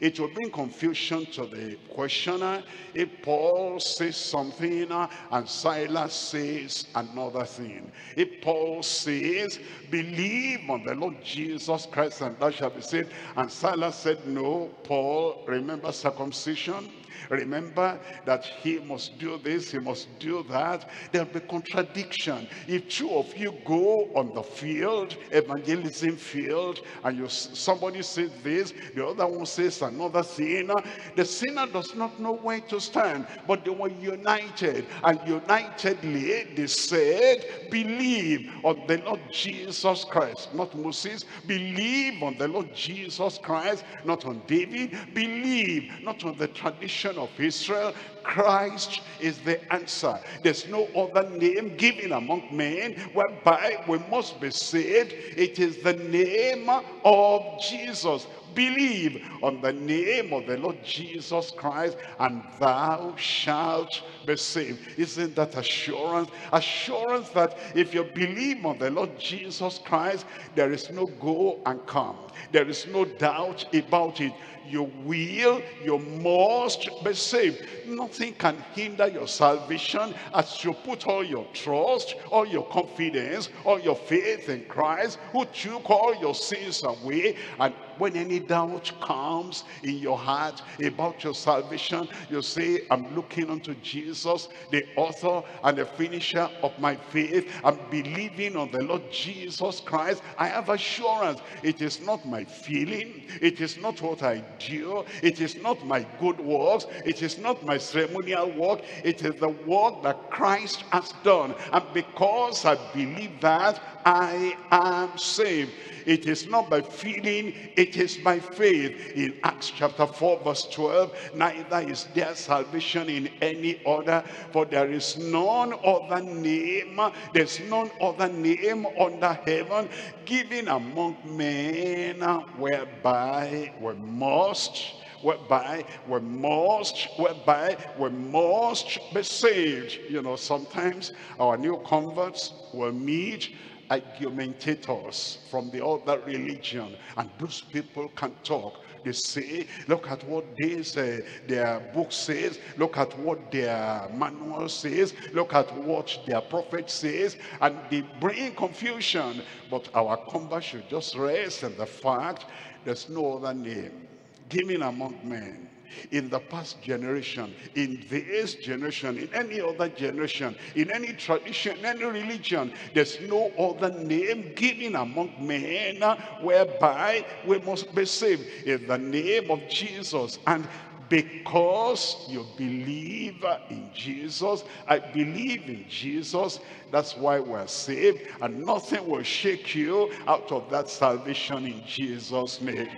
It will bring confusion to the questioner if Paul says something and Silas says another thing. If Paul says, believe on the Lord Jesus Christ and thou shalt be saved, and Silas said, no, Paul, remember circumcision, remember that he must do this, he must do that, there'll be contradiction. If two of you go on the field, evangelism field, and you, somebody says this, the other one says another thing, the sinner does not know where to stand. But they were united, and unitedly they said, believe on the Lord Jesus Christ, not Moses, believe on the Lord Jesus Christ, not on David, believe not on the tradition of Israel. Christ is the answer. There's no other name given among men whereby we must be saved. It is the name of Jesus. Believe on the name of the Lord Jesus Christ and thou shalt be saved. Isn't that assurance? Assurance that if you believe on the Lord Jesus Christ, there is no go and come. There is no doubt about it. You will, you must be saved. Nothing can hinder your salvation as you put all your trust, all your confidence, all your faith in Christ, who took all your sins away. And when any doubt comes in your heart about your salvation, you say, I'm looking unto Jesus, the author and the finisher of my faith. I'm believing on the Lord Jesus Christ. I have assurance. It is not my feeling. It is not what I do. It is not my good works. It is not my ceremonial work. It is the work that Christ has done. And because I believe that, I am saved. It is not by feeling, it is by faith. In Acts chapter four verse twelve, neither is there salvation in any other, for there is none other name, there's none other name under heaven given among men whereby we must whereby we must, whereby we must be saved. You know, sometimes our new converts will meet argumentators from the other religion, and those people can talk. They say, look at what this, uh, their book says, look at what their manual says, look at what their prophet says, and they bring confusion. But our convert should just rest in the fact there's no other name given among men in the past generation, in this generation, in any other generation, in any tradition, any religion. There's no other name given among men whereby we must be saved. In the name of Jesus. And because you believe in Jesus, I believe in Jesus, that's why we're saved, and nothing will shake you out of that salvation in Jesus' name.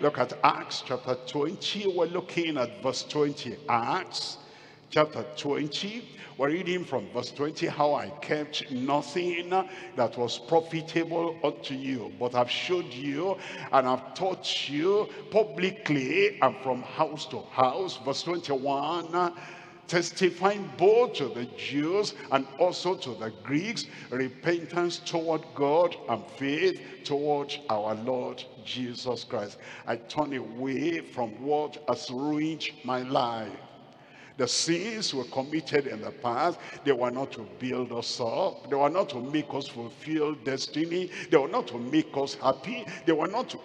Look at Acts chapter twenty. We're looking at verse twenty. Acts chapter twenty. We're reading from verse twenty. How I kept nothing that was profitable unto you, but I've showed you and I've taught you publicly and from house to house. Verse twenty-one. Testifying both to the Jews and also to the Greeks, repentance toward God and faith toward our Lord Jesus Christ. I turn away from what has ruined my life. The sins were committed in the past, they were not to build us up, they were not to make us fulfill destiny, they were not to make us happy, they were not to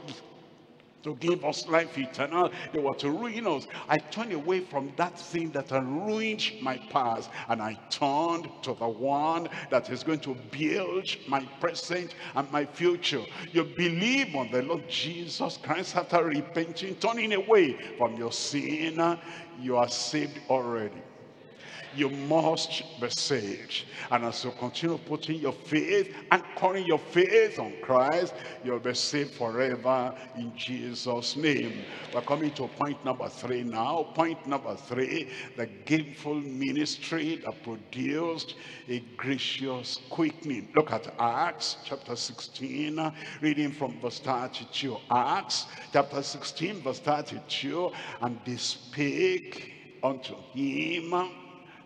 to give us life eternal, they were to ruin us. I turned away from that thing that had ruined my past, and I turned to the one that is going to build my present and my future. You believe on the Lord Jesus Christ after repenting, turning away from your sin, you are saved already. You must be saved. And as you continue putting your faith and calling your faith on Christ, you'll be saved forever in Jesus' name. We're coming to point number three now. Point number three, the gainful ministry that produced a gracious quickening. Look at Acts chapter sixteen, reading from verse thirty-two. Acts chapter sixteen, verse thirty-two. And they spake unto him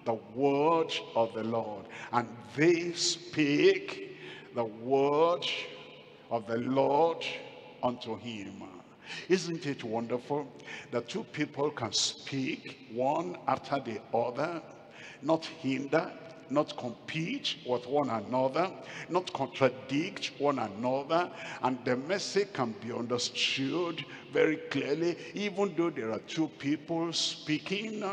the word of the Lord, and they spake the word of the Lord unto him. Isn't it wonderful that two people can speak one after the other, not hinder, not compete with one another, not contradict one another, and the message can be understood very clearly, even though there are two people speaking.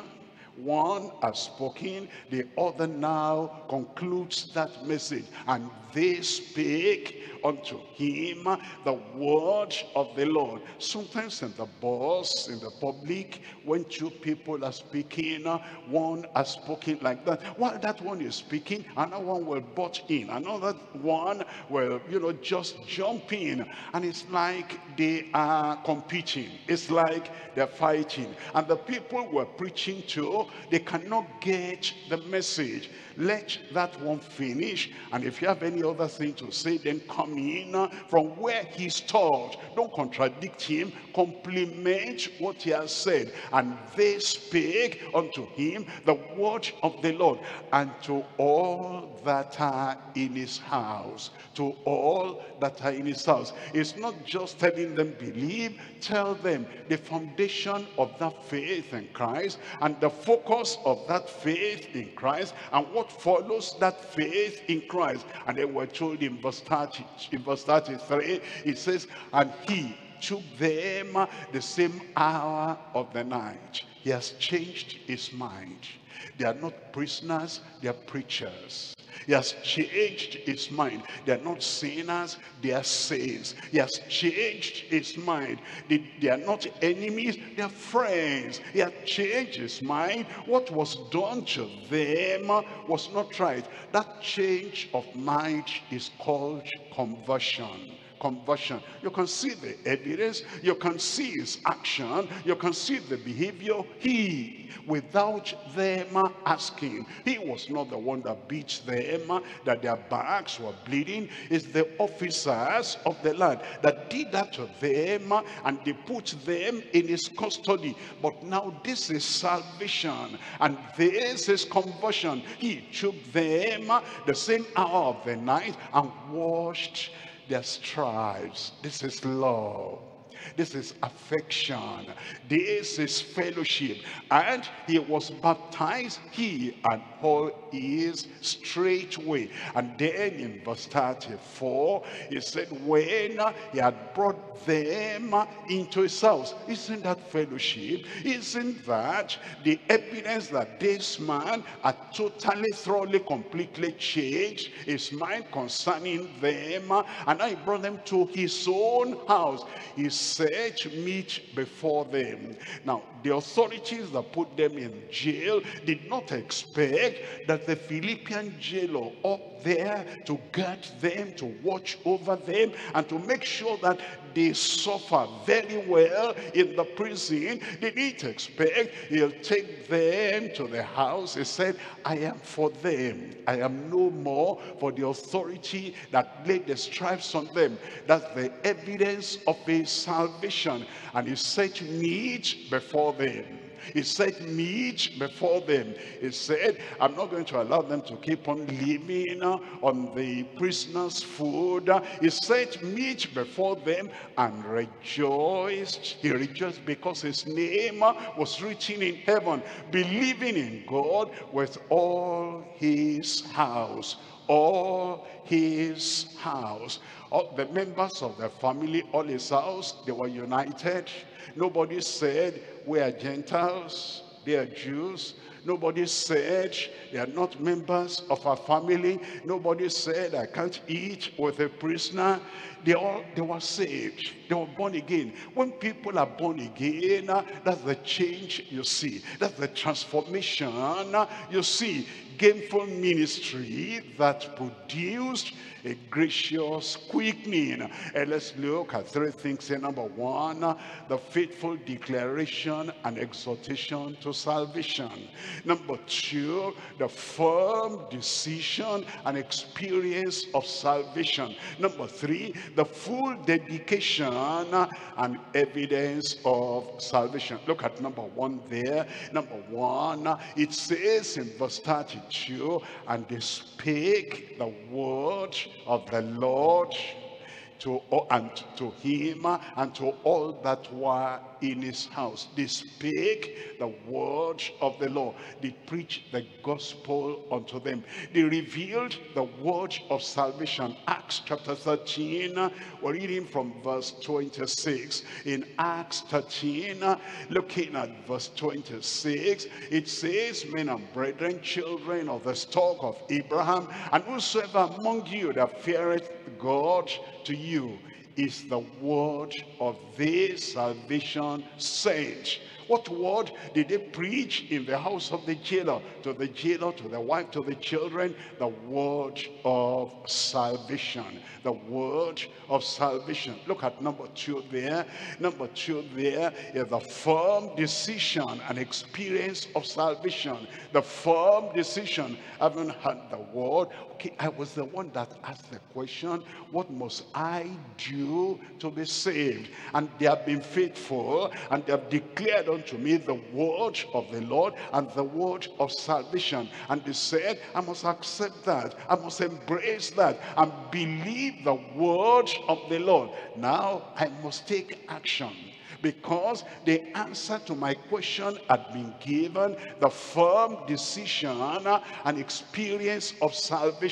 One has spoken, the other now concludes that message. And they spake unto him the word of the Lord. Sometimes in the bus, in the public, when two people are speaking, one has spoken like that. While that one is speaking, another one will butt in. Another one will, you know, just jump in. And it's like they are competing. It's like they're fighting. And the people we're preaching to, they cannot get the message. Let that one finish. And if you have any other thing to say, then come in from where he stopped. Don't contradict him. Compliment what he has said. And they spake unto him the word of the Lord, and to all that are in his house. To all that are in his house. It's not just telling them believe. Tell them the foundation of that faith in Christ, and the focus of that faith in Christ, and what follows that faith in Christ. And then we're told in verse thirty, in verse thirty-three, it says, and he took them the same hour of the night. He has changed his mind. They are not prisoners, they are preachers. He has changed his mind. They are not sinners, they are saints. He has changed his mind. They, they are not enemies, they are friends. He has changed his mind. What was done to them was not right. That change of mind is called conversion. conversion. You can see the evidence, you can see his action, you can see the behavior. He, without them asking, he was not the one that beat them, that their backs were bleeding. It's the officers of the land that did that to them, and they put them in his custody. But now this is salvation, and this is conversion. He took them the same hour of the night and washed their stripes. This is love. This is affection. This is fellowship. And he was baptized, he and all his, straightway. And then in verse thirty-four, he said, when he had brought them into his house. Isn't that fellowship? Isn't that the evidence that this man had totally, thoroughly, completely changed his mind concerning them? And now he brought them to his own house. He set meat before them. Now, the authorities that put them in jail did not expect that the Philippian jailer up there to guard them, to watch over them, and to make sure that they suffer very well in the prison. They didn't expect he'll take them to the house. He said, I am for them. I am no more for the authority that laid the stripes on them. That's the evidence of his salvation. And he set meat before them. He set meat before them. He said, I'm not going to allow them to keep on living on the prisoner's food. He set meat before them and rejoiced. He rejoiced because his name was written in heaven, believing in God with all his house. All his house. All the members of the family, all his house, they were united. Nobody said, we are Gentiles, they are Jews. Nobody said, they are not members of our family. Nobody said, I can't eat with a prisoner. They all, they were saved. They were born again. When people are born again, that's the change you see. That's the transformation you see. Gainful ministry that produced a gracious quickening. And let's look at three things here. Number one, the faithful declaration and exhortation to salvation. Number two, the firm decision and experience of salvation. Number three, the full dedication and evidence of salvation. Look at number one there. Number one, it says in verse thirty-two, and they spake the word of the Lord to and to him and to all that were in his house. They spake the word of the Lord. They preached the gospel unto them. They revealed the word of salvation. Acts chapter thirteen, we're reading from verse twenty-six. In Acts thirteen, looking at verse twenty-six, it says, men and brethren, children of the stock of Abraham, and whosoever among you that feareth God, to you is the word of this salvation sent. What word did they preach in the house of the jailer? To the jailer, to the wife, to the children, the word of salvation. The word of salvation. Look at number two there. Number two there is the firm decision and experience of salvation. The firm decision. I haven't heard the word. Okay, I was the one that asked the question, what must I do to be saved? And they have been faithful, and they have declared unto me the word of the Lord and the word of salvation. And they said, I must accept that, I must embrace that, and believe the word of the Lord. Now I must take action, because the answer to my question had been given, the firm decision and experience of salvation.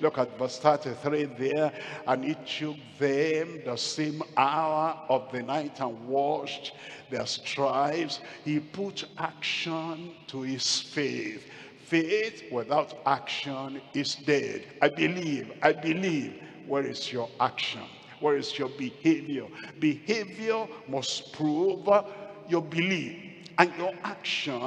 Look at verse thirty-three there. And it took them the same hour of the night and washed their stripes. He put action to his faith. Faith without action is dead. I believe, I believe. Where is your action? Where is your behavior? Behavior must prove your belief, and your action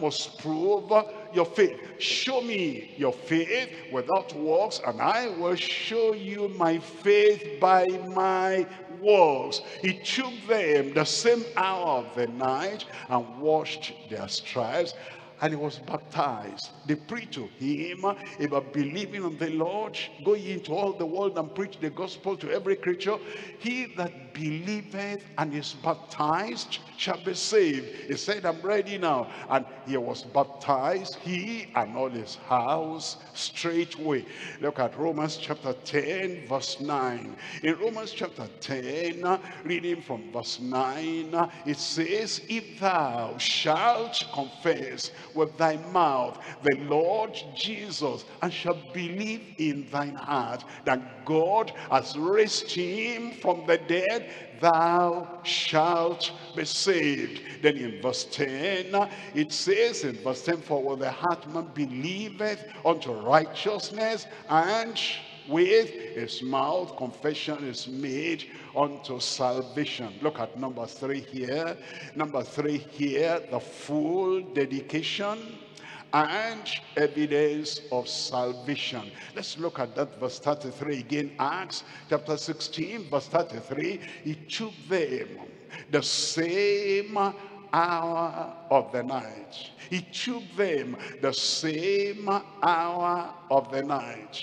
must prove your faith. Show me your faith without works, and I will show you my faith by my works. He took them the same hour of the night and washed their stripes, and he was baptized. They preached to him about believing on the Lord. Go ye into all the world and preach the gospel to every creature. He that believeth and is baptized shall be saved. He said, I'm ready now. And he was baptized, he and all his house, straightway. Look at Romans chapter ten, verse nine. In Romans chapter ten, reading from verse nine, it says, if thou shalt confess with thy mouth the Lord Jesus, and shall believe in thine heart that God has raised him from the dead, thou shalt be saved. Then in verse ten, it says in verse ten, for with the heart man believeth unto righteousness, and with his mouth confession is made unto salvation. Look at number three here. Number three here, the full dedication and evidence of salvation. Let's look at that verse thirty-three again. Acts chapter sixteen, verse thirty-three. He took them the same hour of the night. He took them the same hour of the night.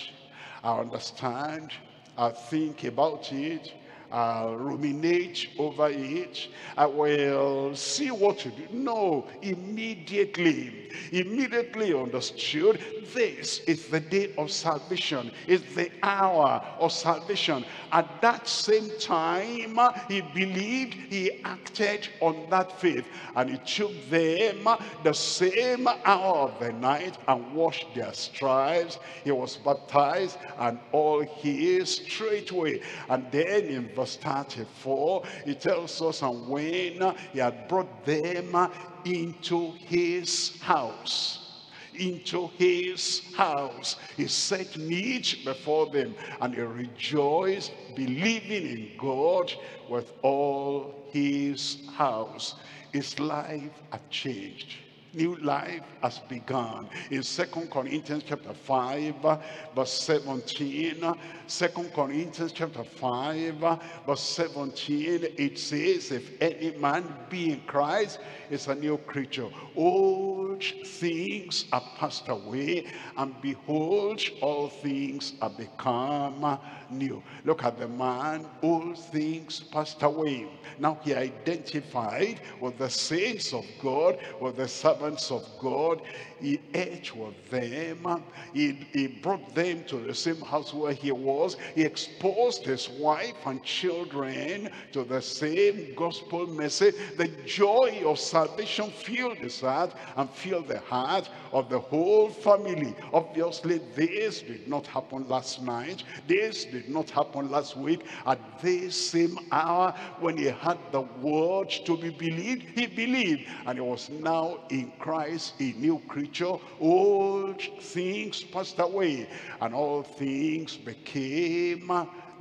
I understand, I think about it, I'll ruminate over it, I will see what to do. No, immediately, immediately understood, this is the day of salvation, it's the hour of salvation. At that same time, he believed, he acted on that faith, and he took them the same hour of the night and washed their stripes. He was baptized, and all he straightway. And then in verse Verse thirty-four, it tells us, and when he had brought them into his house, into his house, he set meat before them, and he rejoiced, believing in God with all his house. His life had changed. New life has begun. In Second Corinthians chapter five, verse seventeen, Second Corinthians chapter five, verse seventeen, it says, if any man be in Christ, is a new creature. Old things are passed away, and behold, all things are become new. Look at the man, old things passed away. Now he identified with the saints of God, with the servants of God. He ate with them, he, he brought them to the same house where he was, he exposed his wife and children to the same gospel message. The joy of salvation filled his heart and filled the heart of the whole family. Obviously this did not happen last night, this did not happen last week. At this same hour when he had the word to be believed, he believed, and he was now in Christ a new creature. Old things passed away, and all things became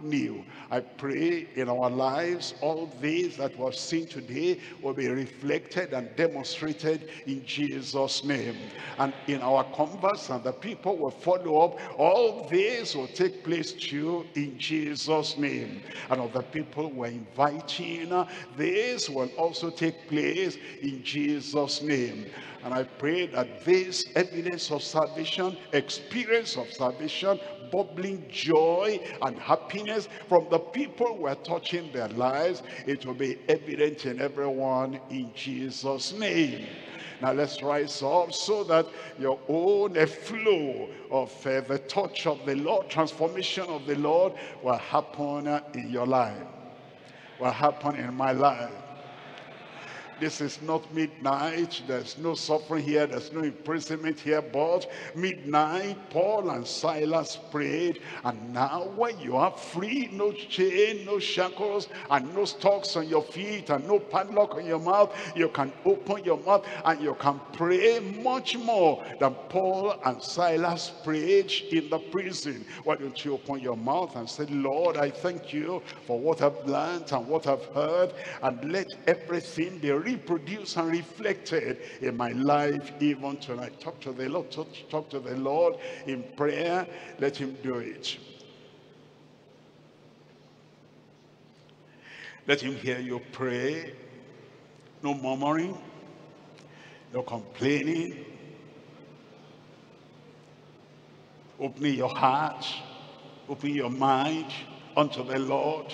new. I pray in our lives all these that we've seen today will be reflected and demonstrated in Jesus' name, and in our converse and the people will follow up. All this will take place too in Jesus' name, and other people we're inviting, this will also take place in Jesus' name. And I pray that this evidence of salvation, experience of salvation, bubbling joy and happiness from the people who are touching their lives, it will be evident in everyone in Jesus' name. Now let's rise up so that your own flow of uh, the touch of the Lord, transformation of the Lord, will happen in your life, will happen in my life. This is not midnight, there's no suffering here, there's no imprisonment here, but midnight Paul and Silas prayed, and now when you are free, no chain, no shackles, and no stocks on your feet, and no padlock on your mouth, you can open your mouth and you can pray much more than Paul and Silas prayed in the prison. Why don't you open your mouth and say, Lord, I thank you for what I've learned and what I've heard, and let everything be real reproduced and reflected in my life even tonight. Talk to the Lord, talk, talk to the Lord in prayer. Let him do it. Let him hear you pray. No murmuring, no complaining. Open your heart, open your mind unto the Lord.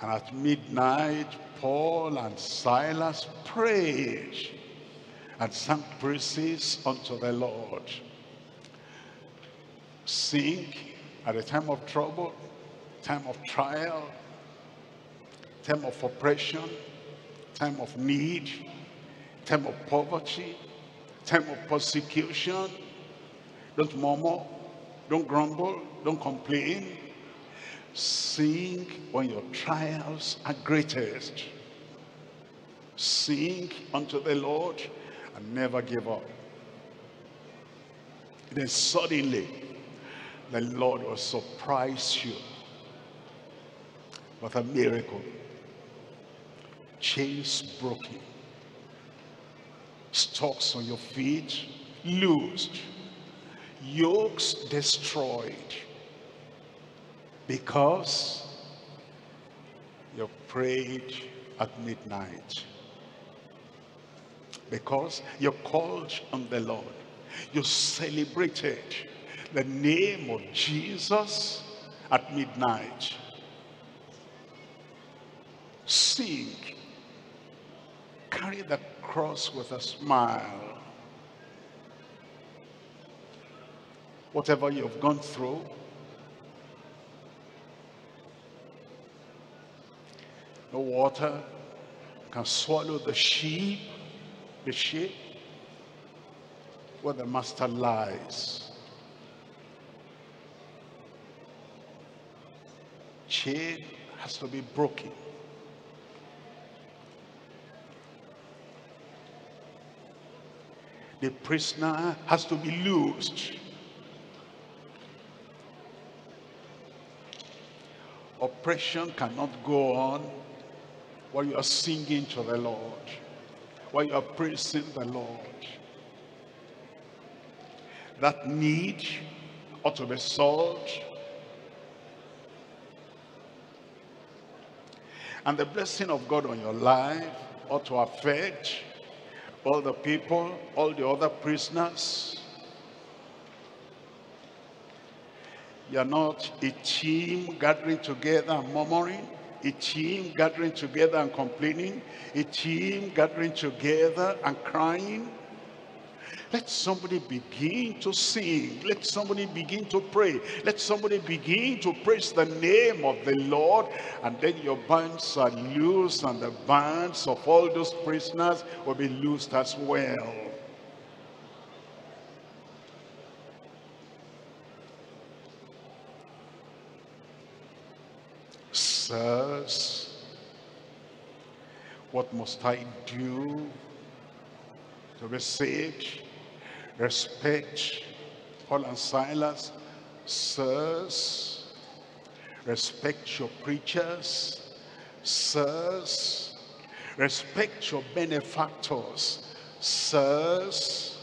And at midnight, Paul and Silas prayed and sang praises unto the Lord. Sing at a time of trouble, time of trial, time of oppression, time of need, time of poverty, time of persecution. Don't murmur, don't grumble, don't complain. Sing when your trials are greatest. Sing unto the Lord and never give up. Then suddenly the Lord will surprise you with a miracle. Chains broken, stalks on your feet loosed, yokes destroyed, because you prayed at midnight, because you called on the Lord, you celebrated the name of Jesus at midnight. Sing, carry the cross with a smile. Whatever you've gone through, no water can swallow the sheep, the sheep where the master lies. Chain has to be broken. The prisoner has to be loosed. Oppression cannot go on while you are singing to the Lord, while you are praising the Lord. That need ought to be solved. And the blessing of God on your life ought to affect all the people, all the other prisoners. You are not a team gathering together and murmuring. A team gathering together and complaining. A team gathering together and crying. Let somebody begin to sing. Let somebody begin to pray. Let somebody begin to praise the name of the Lord. And then your bands are loose, and the bands of all those prisoners will be loosed as well. Sirs, what must I do to be saved? Respect Paul and Silas. Sirs, respect your preachers. Sirs, respect your benefactors. Sirs,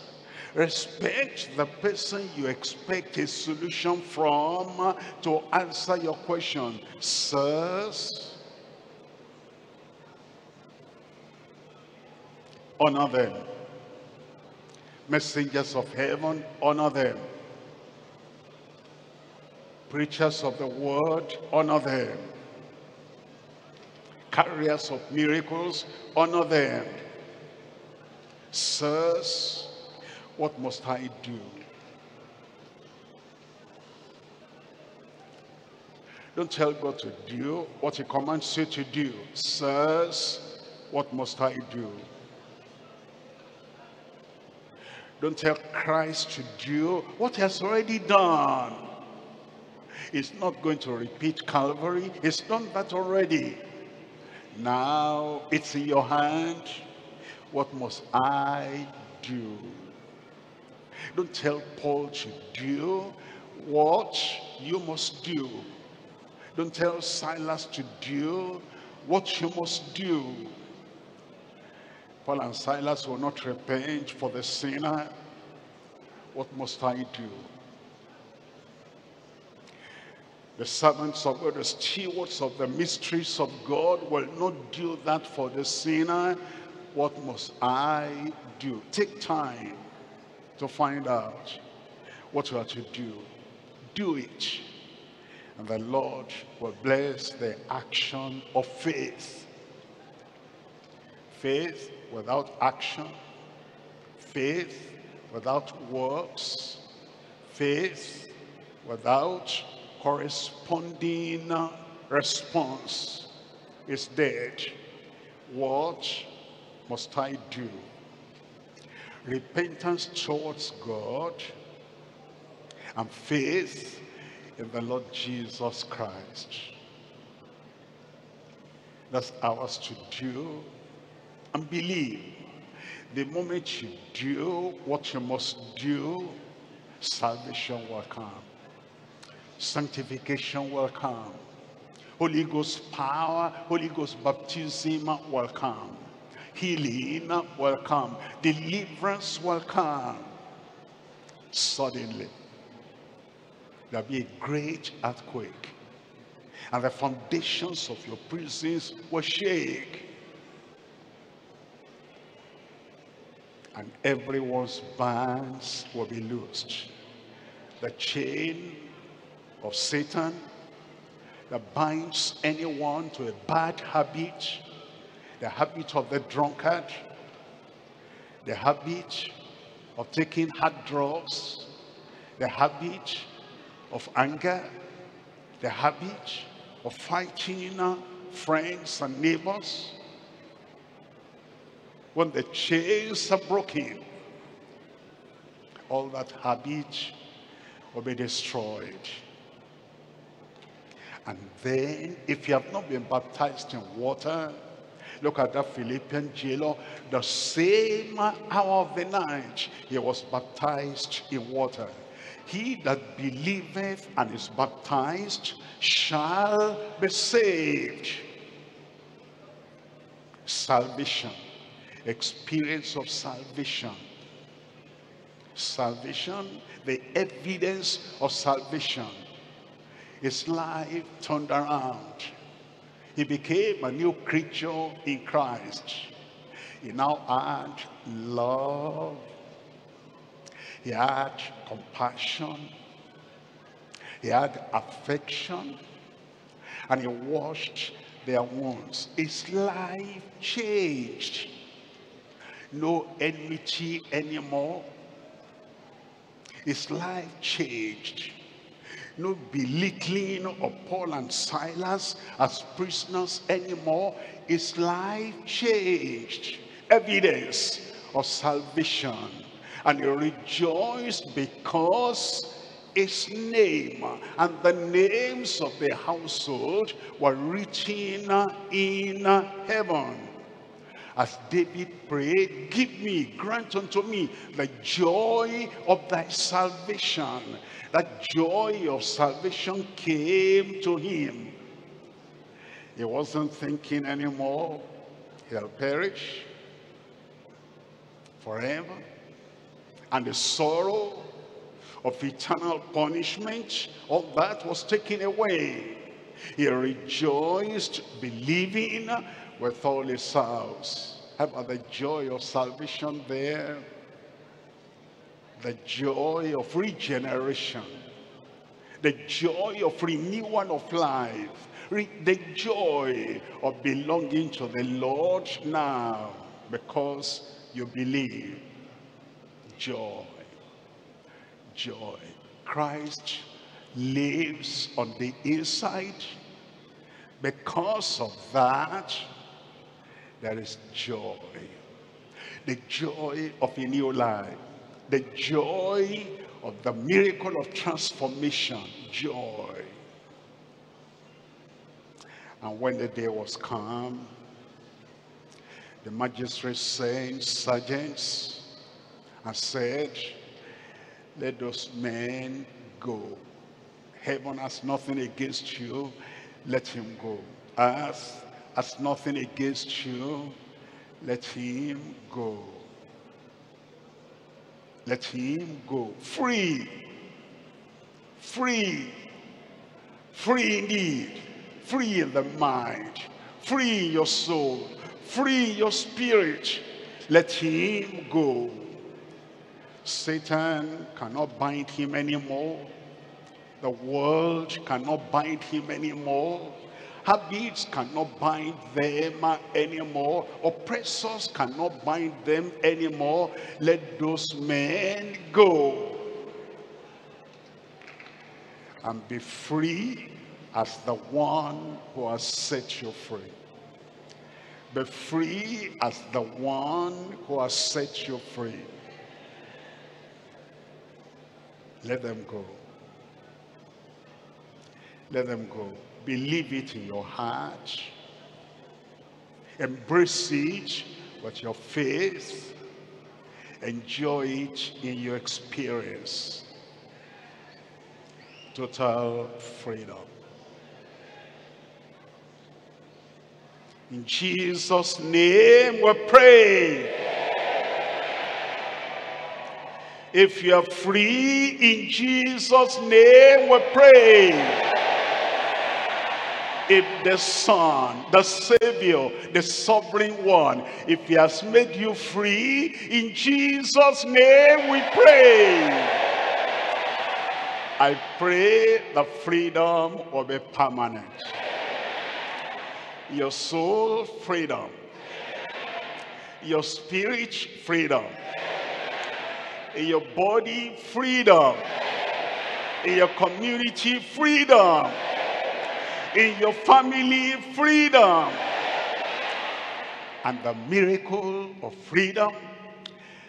respect the person you expect a solution from to answer your question. Sirs, honor them. Messengers of heaven, honor them. Preachers of the word, honor them. Carriers of miracles, honor them. Sirs, what must I do? Don't tell God to do what he commands you to do. Sirs, what must I do? Don't tell Christ to do what he has already done. He's not going to repeat Calvary. He's done that already. Now it's in your hand. What must I do? Don't tell Paul to do what you must do. Don't tell Silas to do what you must do. Paul and Silas will not repent for the sinner. What must I do? The servants of God, the stewards of the mysteries of God, will not do that for the sinner. What must I do? Take time to find out what you are to do. Do it, and the Lord will bless the action of faith. Faith without action, faith without works, faith without corresponding response is dead. What must I do? Repentance towards God and faith in the Lord Jesus Christ. That's ours to do and believe. The moment you do what you must do, salvation will come. Sanctification will come. Holy Ghost power, Holy Ghost baptism will come. Healing will come. Deliverance will come. Suddenly, there will be a great earthquake, and the foundations of your prisons will shake, and everyone's bands will be loosed. The chain of Satan that binds anyone to a bad habit, the habit of the drunkard, the habit of taking hard drugs, the habit of anger, the habit of fighting friends and neighbors. When the chains are broken, all that habit will be destroyed. And then, if you have not been baptized in water, look at that Philippian jailer. The same hour of the night, he was baptized in water. He that believeth and is baptized shall be saved. Salvation. Experience of salvation. Salvation, the evidence of salvation. His life turned around. He became a new creature in Christ. He now had love. He had compassion. He had affection. And he washed their wounds. His life changed. No enmity anymore. His life changed. No belittling of Paul and Silas as prisoners anymore. His life changed. Evidence of salvation. And he rejoiced because his name and the names of the household were written in heaven. As David prayed, give me, grant unto me the joy of thy salvation. That joy of salvation came to him. He wasn't thinking anymore, he'll perish forever. And the sorrow of eternal punishment, all that was taken away. He rejoiced, believing with all his house. Have the joy of salvation there. The joy of regeneration. The joy of renewal of life. The joy of belonging to the Lord now, because you believe. Joy. Joy. Christ lives on the inside. Because of that, there is joy. The joy of a new life. The joy of the miracle of transformation. Joy. And when the day was come, the magistrate sent sergeants and said, let those men go. Heaven has nothing against you, let him go. Earth has nothing against you, Let him go. Let him go. Free. Free. Free indeed. Free in the mind. Free your soul. Free your spirit. Let him go. Satan cannot bind him anymore. The world cannot bind him anymore. Habits cannot bind them anymore. Oppressors cannot bind them anymore. Let those men go and be free as the one who has set you free. Be free as the one who has set you free. Let them go. Let them go. Believe it in your heart. Embrace it with your faith. Enjoy it in your experience. Total freedom. In Jesus' name we pray. If you are free, in Jesus' name we pray. If the Son, the Savior, the Sovereign One, if he has made you free, in Jesus' name we pray. I pray the freedom will be permanent. Your soul, freedom. Your spirit, freedom. Your body, freedom. Your community, freedom. In your family, freedom. And the miracle of freedom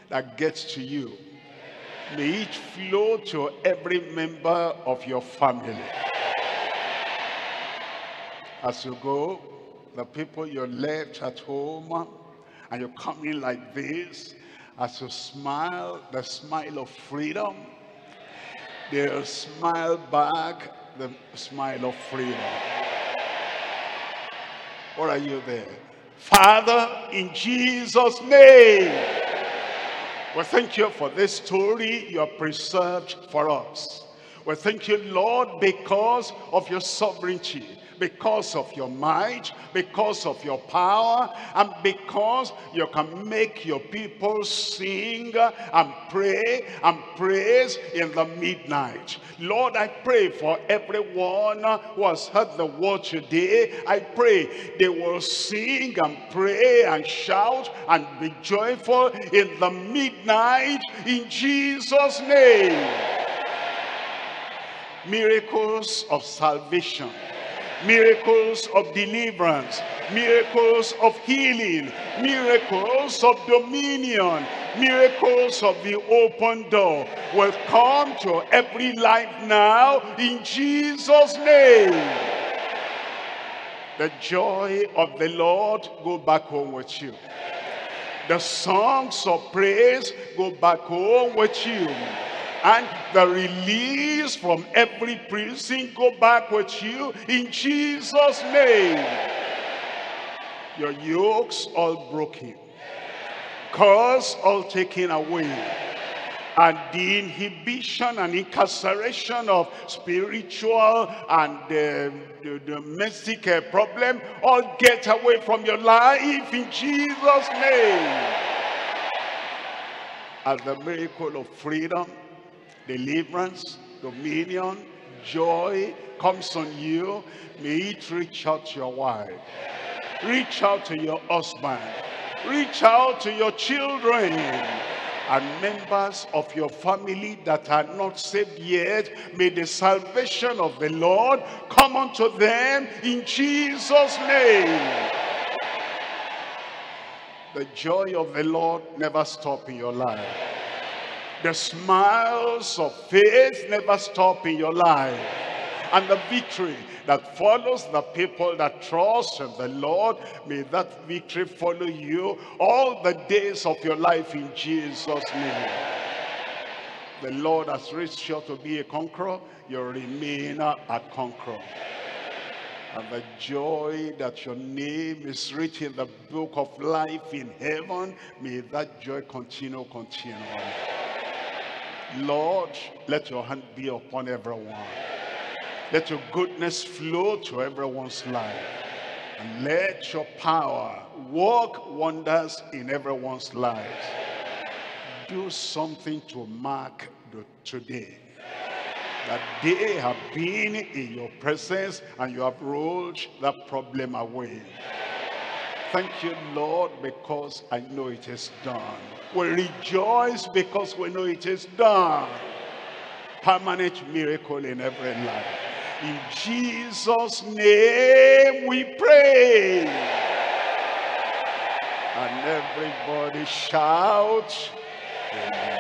that gets to you, may it flow to every member of your family. As you go, the people you left at home, and you come in like this, as you smile, the smile of freedom, they'll smile back, the smile of freedom. Or are you there? Father, in Jesus' name, we thank you for this story you have preserved for us. We thank you, Lord, because of your sovereignty, because of your might, because of your power, and because you can make your people sing and pray and praise in the midnight. Lord, I pray for everyone who has heard the word today. I pray they will sing and pray and shout and be joyful in the midnight, in Jesus' name. Miracles of salvation. Miracles of deliverance, miracles of healing, miracles of dominion, miracles of the open door will come to every life now, in Jesus' name. The joy of the Lord, go back home with you. The songs of praise, go back home with you. And the release from every prison, go back with you, in Jesus' name. Your yokes all broken, curse all taken away, and the inhibition and incarceration of spiritual and uh, domestic uh, problem all get away from your life, in Jesus' name. As the miracle of freedom, deliverance, dominion, joy comes on you, may it reach out to your wife, reach out to your husband, reach out to your children, and members of your family that are not saved yet, may the salvation of the Lord come unto them, in Jesus' name. The joy of the Lord never stops in your life. The smiles of faith never stop in your life. And the victory that follows the people that trust in the Lord, may that victory follow you all the days of your life, in Jesus' name. The Lord has raised you to be a conqueror. You remain a conqueror. And the joy that your name is written in the book of life in heaven, may that joy continue, continue. Lord, let your hand be upon everyone. Let your goodness flow to everyone's life. And let your power work wonders in everyone's life. Do something to mark the today, that they have been in your presence and you have rolled that problem away. Thank you, Lord, because I know it is done. We rejoice because we know it is done. Permanent miracle in every life. In Jesus' name we pray. And everybody shout, amen.